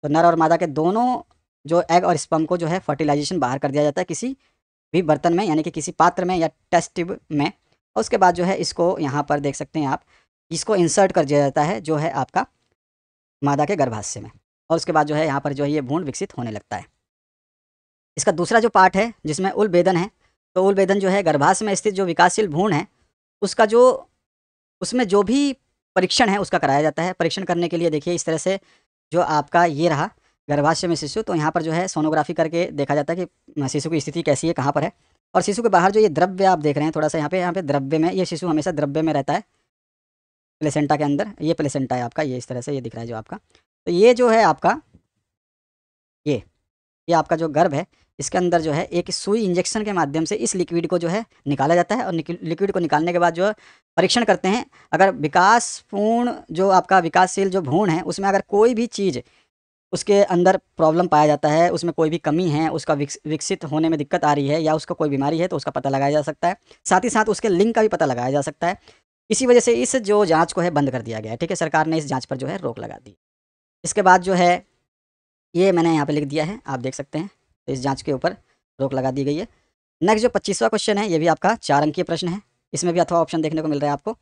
तो नर और मादा के दोनों जो एग और स्पर्म को जो है फर्टिलाइजेशन बाहर कर दिया जाता है किसी भी बर्तन में, यानी कि किसी पात्र में या टेस्ट ट्यूब में। और उसके बाद जो है इसको यहाँ पर देख सकते हैं आप, इसको इंसर्ट कर दिया जाता है जो है आपका मादा के गर्भाशय में, और उसके बाद जो है यहाँ पर जो है ये भ्रूण विकसित होने लगता है। इसका दूसरा जो पार्ट है जिसमें उल बेदन है, तो उल बेदन जो है गर्भाशय में स्थित जो विकासशील भ्रूण है उसका जो उसमें जो भी परीक्षण है उसका कराया जाता है। परीक्षण करने के लिए देखिए इस तरह से जो आपका ये रहा गर्भाशय में शिशु, तो यहाँ पर जो है सोनोग्राफी करके देखा जाता है कि शिशु की स्थिति कैसी है, कहाँ पर है। और शिशु के बाहर जो ये द्रव्य आप देख रहे हैं, थोड़ा सा यहाँ पे द्रव्य में, ये शिशु हमेशा द्रव्य में रहता है प्लेसेंटा के अंदर। ये प्लेसेंटा है आपका, ये इस तरह से ये दिख रहा है जो आपका, तो ये जो है आपका ये आपका जो गर्भ है इसके अंदर जो है एक सुई इंजेक्शन के माध्यम से इस लिक्विड को जो है निकाला जाता है। और लिक्विड को निकालने के बाद जो परीक्षण करते हैं, अगर विकासपूर्ण जो आपका विकासशील जो भ्रूण है उसमें अगर कोई भी चीज़ उसके अंदर प्रॉब्लम पाया जाता है, उसमें कोई भी कमी है, उसका विकसित होने में दिक्कत आ रही है या उसका कोई बीमारी है, तो उसका पता लगाया जा सकता है। साथ ही साथ उसके लिंग का भी पता लगाया जा सकता है। इसी वजह से इस जो जाँच को है बंद कर दिया गया है। ठीक है, सरकार ने इस जाँच पर जो है रोक लगा दी। इसके बाद जो है ये मैंने यहाँ पे लिख दिया है, आप देख सकते हैं, तो इस जांच के ऊपर रोक लगा दी गई है। नेक्स्ट जो 25वां क्वेश्चन है, ये भी आपका 4 अंकीय प्रश्न है। इसमें भी अथवा ऑप्शन देखने को मिल रहा है आपको।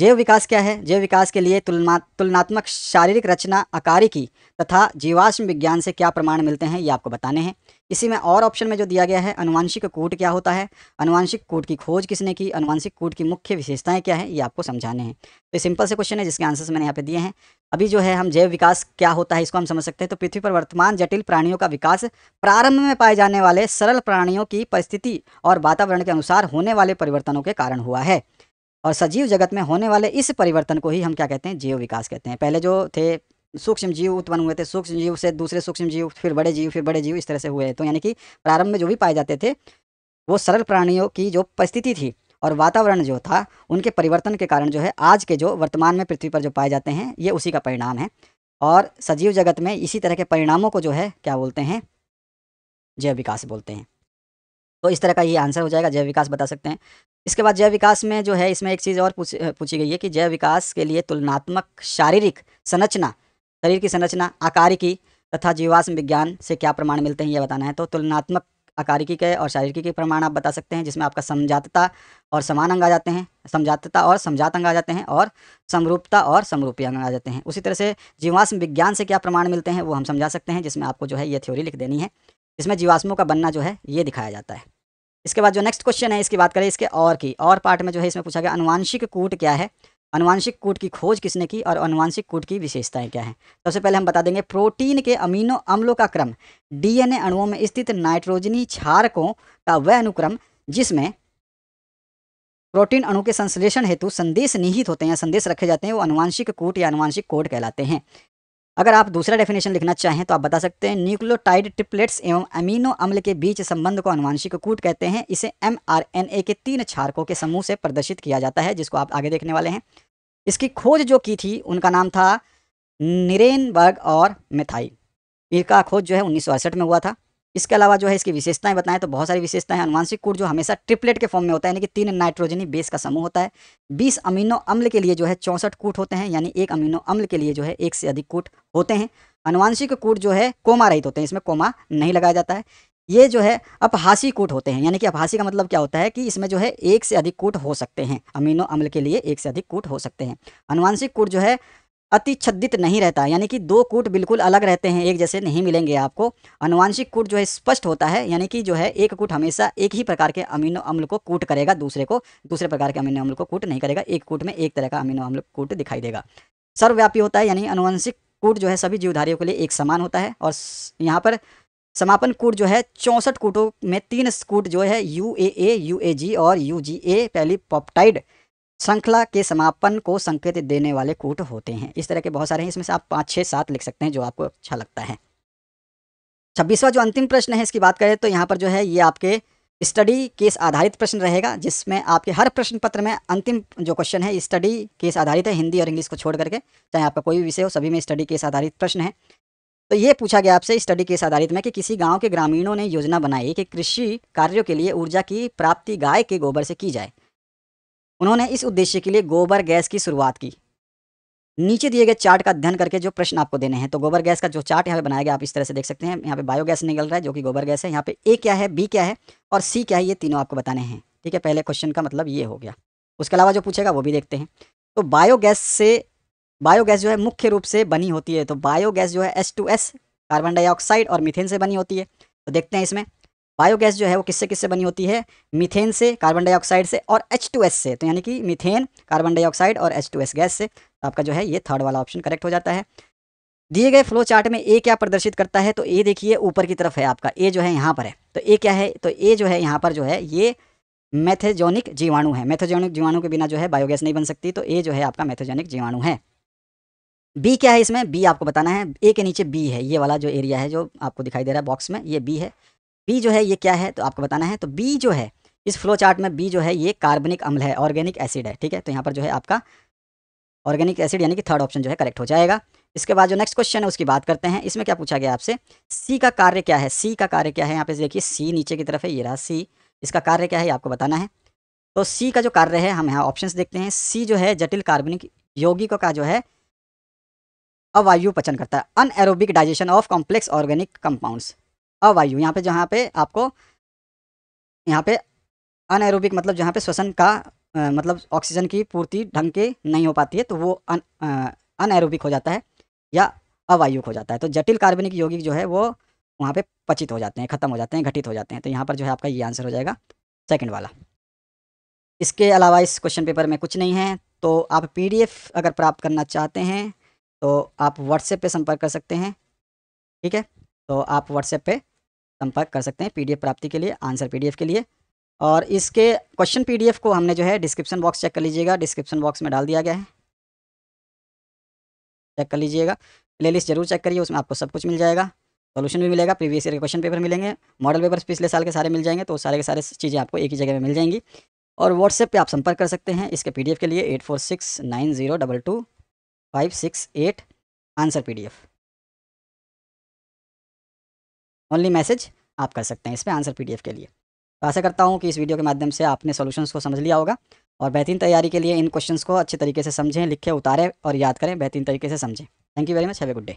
जैव विकास क्या है? जैव विकास के लिए तुलनात्मक शारीरिक रचना आकारी की तथा जीवाश्म विज्ञान से क्या प्रमाण मिलते हैं, ये आपको बताने हैं। इसी में और ऑप्शन में जो दिया गया है, अनुवांशिक कूट क्या होता है, अनुवांशिक कूट की खोज किसने की, अनुवांशिक कूट की मुख्य विशेषताएं क्या है, ये आपको समझाने हैं। तो सिंपल से क्वेश्चन है जिसके आंसर्स मैंने यहाँ पे दिए हैं। अभी जो है हम जैव विकास क्या होता है इसको हम समझ सकते हैं। तो पृथ्वी पर वर्तमान जटिल प्राणियों का विकास प्रारंभ में पाए जाने वाले सरल प्राणियों की परिस्थिति और वातावरण के अनुसार होने वाले परिवर्तनों के कारण हुआ है, और सजीव जगत में होने वाले इस परिवर्तन को ही हम क्या कहते हैं, जैव विकास कहते हैं। पहले जो थे सूक्ष्म जीव उत्पन्न हुए थे, सूक्ष्म जीव से दूसरे सूक्ष्म जीव, फिर बड़े जीव, फिर बड़े जीव, इस तरह से हुए। तो यानी कि प्रारंभ में जो भी पाए जाते थे वो सरल प्राणियों की जो परिस्थिति थी और वातावरण जो था उनके परिवर्तन के कारण जो है आज के जो वर्तमान में पृथ्वी पर जो पाए जाते हैं ये उसी का परिणाम है। और सजीव जगत में इसी तरह के परिणामों को जो है क्या बोलते हैं, जैव विकास बोलते हैं। तो इस तरह का ये आंसर हो जाएगा, जैव विकास बता सकते हैं। इसके बाद जैव विकास में जो है इसमें एक चीज़ और पूछी गई है कि जैव विकास के लिए तुलनात्मक शारीरिक संरचना, शरीर की संरचना, आकारिकी तथा जीवाश्म विज्ञान से क्या प्रमाण मिलते हैं, ये बताना है। तो तुलनात्मक आकारिकी के और शारीरिकी के प्रमाण आप बता सकते हैं, जिसमें आपका समजातता और समान अंग आ जाते हैं, समजातता और समजात अंग आ जाते हैं, और समरूपता और समरूपी अंग आ जाते हैं। उसी तरह से जीवाश्म विज्ञान से क्या प्रमाण मिलते हैं वो हम समझा सकते हैं, जिसमें आपको जो है ये थ्योरी लिख देनी है। इसमें जीवाश्मों का बनना जो है ये दिखाया जाता है। इसके बाद जो नेक्स्ट क्वेश्चन है इसकी बात करें, इसके और पार्ट में जो है इसमें पूछा गया अनुवांशिक कूट क्या है, अनुवांशिक कूट की खोज किसने की, और अनुवांशिक कूट की विशेषताएं क्या हैं। सबसे पहले हम बता देंगे प्रोटीन के अमीनो अम्लों का क्रम डीएनए अणुओं में स्थित नाइट्रोजनी क्षारकों का वह अनुक्रम जिसमें प्रोटीन अणु के संश्लेषण हेतु संदेश निहित होते हैं या संदेश रखे जाते हैं, वो अनुवांशिक कूट या अनुवांशिक कोड कहलाते हैं। अगर आप दूसरा डेफिनेशन लिखना चाहें तो आप बता सकते हैं न्यूक्लियोटाइड ट्रिपलेट्स एवं अमीनो अम्ल के बीच संबंध को अनुवांशिक कूट कहते हैं। इसे mRNA के 3 क्षारकों के समूह से प्रदर्शित किया जाता है, जिसको आप आगे देखने वाले हैं। इसकी खोज जो की थी उनका नाम था निरेनबर्ग और मेथाई। इसका खोज जो है 1968 में हुआ था। इसके अलावा जो है इसकी विशेषताएं बताएं तो बहुत सारी विशेषताएं। अनुवांशिक कूट जो हमेशा ट्रिपलेट के फॉर्म में होता है, यानी कि 3 नाइट्रोजनी बेस का समूह होता है। 20 अमीनो अम्ल के लिए जो है 64 कूट होते हैं, यानी एक अमीनो अम्ल के लिए जो है 1 से अधिक कूट होते हैं। अनुवांशिक कूट जो है कोमा रहित होते हैं, इसमें कोमा नहीं लगाया जाता है। ये जो है अपहासी कूट होते हैं, यानी कि अपहासी का मतलब क्या होता है कि इसमें जो है 1 से अधिक कूट हो सकते हैं, अमीनो अम्ल के लिए 1 से अधिक कूट हो सकते हैं। अनुवांशिक कूट जो है अतिछदित नहीं रहता, यानी कि 2 कूट बिल्कुल अलग रहते हैं, एक जैसे नहीं मिलेंगे आपको। अनुवांशिक कूट जो है स्पष्ट होता है, यानी कि जो है एक कूट हमेशा एक ही प्रकार के अमीनो अम्ल को कूट करेगा, दूसरे प्रकार के अमीनो अम्ल को कूट नहीं करेगा। एक कूट में एक तरह का अमीनो अम्ल कूट दिखाई देगा। सर्वव्यापी होता है, यानी अनुवांशिक कूट जो है सभी जीवधारियों के लिए एक समान होता है। और यहाँ पर समापन कूट जो है 64 कूटों में 3 कूट जो है UAA, UAG और UGA पहली पॉप्टाइड श्रृंखला के समापन को संकेत देने वाले कूट होते हैं। इस तरह के बहुत सारे हैं, इसमें से आप 5, 6, 7 लिख सकते हैं जो आपको अच्छा लगता है। 26वां जो अंतिम प्रश्न है इसकी बात करें तो यहाँ पर जो है ये आपके स्टडी केस आधारित प्रश्न रहेगा, जिसमें आपके हर प्रश्न पत्र में अंतिम जो क्वेश्चन है स्टडी केस आधारित है, हिंदी और इंग्लिश को छोड़ करके, चाहे आपका कोई भी विषय हो सभी में स्टडी केस आधारित प्रश्न है। तो ये पूछा गया आपसे स्टडी केस आधारित में कि किसी गाँव के ग्रामीणों ने योजना बनाई कि कृषि कार्यों के लिए ऊर्जा की प्राप्ति गाय के गोबर से की जाए। उन्होंने इस उद्देश्य के लिए गोबर गैस की शुरुआत की। नीचे दिए गए चार्ट का अध्ययन करके जो प्रश्न आपको देने हैं, तो गोबर गैस का जो चार्ट यहाँ पे बनाया गया आप इस तरह से देख सकते हैं। यहाँ पे बायोगैस निकल रहा है जो कि गोबर गैस है, यहाँ पे ए क्या है, बी क्या है और सी क्या है, ये तीनों आपको बताने हैं। ठीक है, पहले क्वेश्चन का मतलब ये हो गया। उसके अलावा जो पूछेगा वो भी देखते हैं। तो बायोगैस से बायोगैस जो है मुख्य रूप से बनी होती है। तो बायोगैस जो है H2S कार्बन डाइऑक्साइड और मीथेन से बनी होती है। तो देखते हैं इसमें बायोगैस जो है वो किससे किससे बनी होती है, मीथेन से, कार्बन डाइऑक्साइड से और H2S से। तो यानी कि मीथेन, कार्बन डाइऑक्साइड और H2S गैस से। तो आपका जो है ये थर्ड वाला ऑप्शन करेक्ट हो जाता है। दिए गए फ्लो चार्ट में ए क्या प्रदर्शित करता है, तो ए देखिए ऊपर की तरफ है आपका, ए जो है यहाँ पर है। तो ए क्या है, तो ए जो है यहाँ पर जो है ये मेथेजोनिक जीवाणु है। मेथेजोनिक जीवाणु के बिना जो है बायोगैस नहीं बन सकती। तो ए जो है आपका मेथेजोनिक जीवाणु है। बी क्या है इसमें, बी आपको बताना है। ए के नीचे बी है, ये वाला जो एरिया है जो आपको दिखाई दे रहा है बॉक्स में, ये बी है। बी जो है ये क्या है तो आपको बताना है। तो बी जो है इस फ्लो चार्ट में, बी जो है ये कार्बनिक अम्ल है, ऑर्गेनिक एसिड है। ठीक है, तो यहाँ पर जो है आपका ऑर्गेनिक एसिड यानी कि थर्ड ऑप्शन जो है करेक्ट हो जाएगा। इसके बाद जो नेक्स्ट क्वेश्चन है उसकी बात करते हैं। इसमें क्या पूछा गया आपसे, सी का कार्य क्या है। सी का कार्य क्या है, यहाँ पे देखिए सी नीचे की तरफ है, ये रहा सी। इसका कार्य क्या है ये आपको बताना है। तो सी का जो कार्य है हम यहाँ ऑप्शंस देखते हैं। सी जो है जटिल कार्बनिक यौगिकों का जो है अवायु पचन करता है, anaerobic digestion of complex organic compounds. अवायु यहाँ पे, जहाँ पे आपको यहाँ पे अनएरोबिक मतलब जहाँ पे श्वसन का मतलब ऑक्सीजन की पूर्ति ढंग के नहीं हो पाती है तो वो अनएरोबिक हो जाता है या अवायुक हो जाता है। तो जटिल कार्बनिक यौगिक जो है वो वहाँ पे पचित हो जाते हैं, खत्म हो जाते हैं, घटित हो जाते हैं। तो यहाँ पर जो है आपका ये आंसर हो जाएगा सेकंड वाला। इसके अलावा इस क्वेश्चन पेपर में कुछ नहीं है। तो आप पीडीएफ अगर प्राप्त करना चाहते हैं तो आप व्हाट्सएप पे संपर्क कर सकते हैं। ठीक है, तो आप व्हाट्सएप पे संपर्क कर सकते हैं पीडीएफ प्राप्ति के लिए, आंसर पीडीएफ के लिए। और इसके क्वेश्चन पीडीएफ को हमने जो है डिस्क्रिप्शन बॉक्स चेक कर लीजिएगा, डिस्क्रिप्शन बॉक्स में डाल दिया गया है, चेक कर लीजिएगा। प्लेलिस्ट जरूर चेक करिए, उसमें आपको सब कुछ मिल जाएगा, सोल्यूशन भी मिलेगा, प्रीवियस ईयर के क्वेश्चन पेपर मिलेंगे, मॉडल पेपर्स पिछले साल के सारे मिल जाएंगे। तो सारे के सारे चीज़ें आपको एक ही जगह में मिल जाएंगी। और व्हाट्सएप पे आप संपर्क कर सकते हैं इसके पीडीएफ के लिए 8469022568 आंसर पीडीएफ। ओनली मैसेज आप कर सकते हैं इस पर आंसर पीडीएफ के लिए। तो आशा करता हूँ कि इस वीडियो के माध्यम से आपने सॉल्यूशंस को समझ लिया होगा और बेहतरीन तैयारी के लिए इन क्वेश्चंस को अच्छे तरीके से समझें, लिखें, उतारें और याद करें, बेहतरीन तरीके से समझें। Thank you very much, have a good day.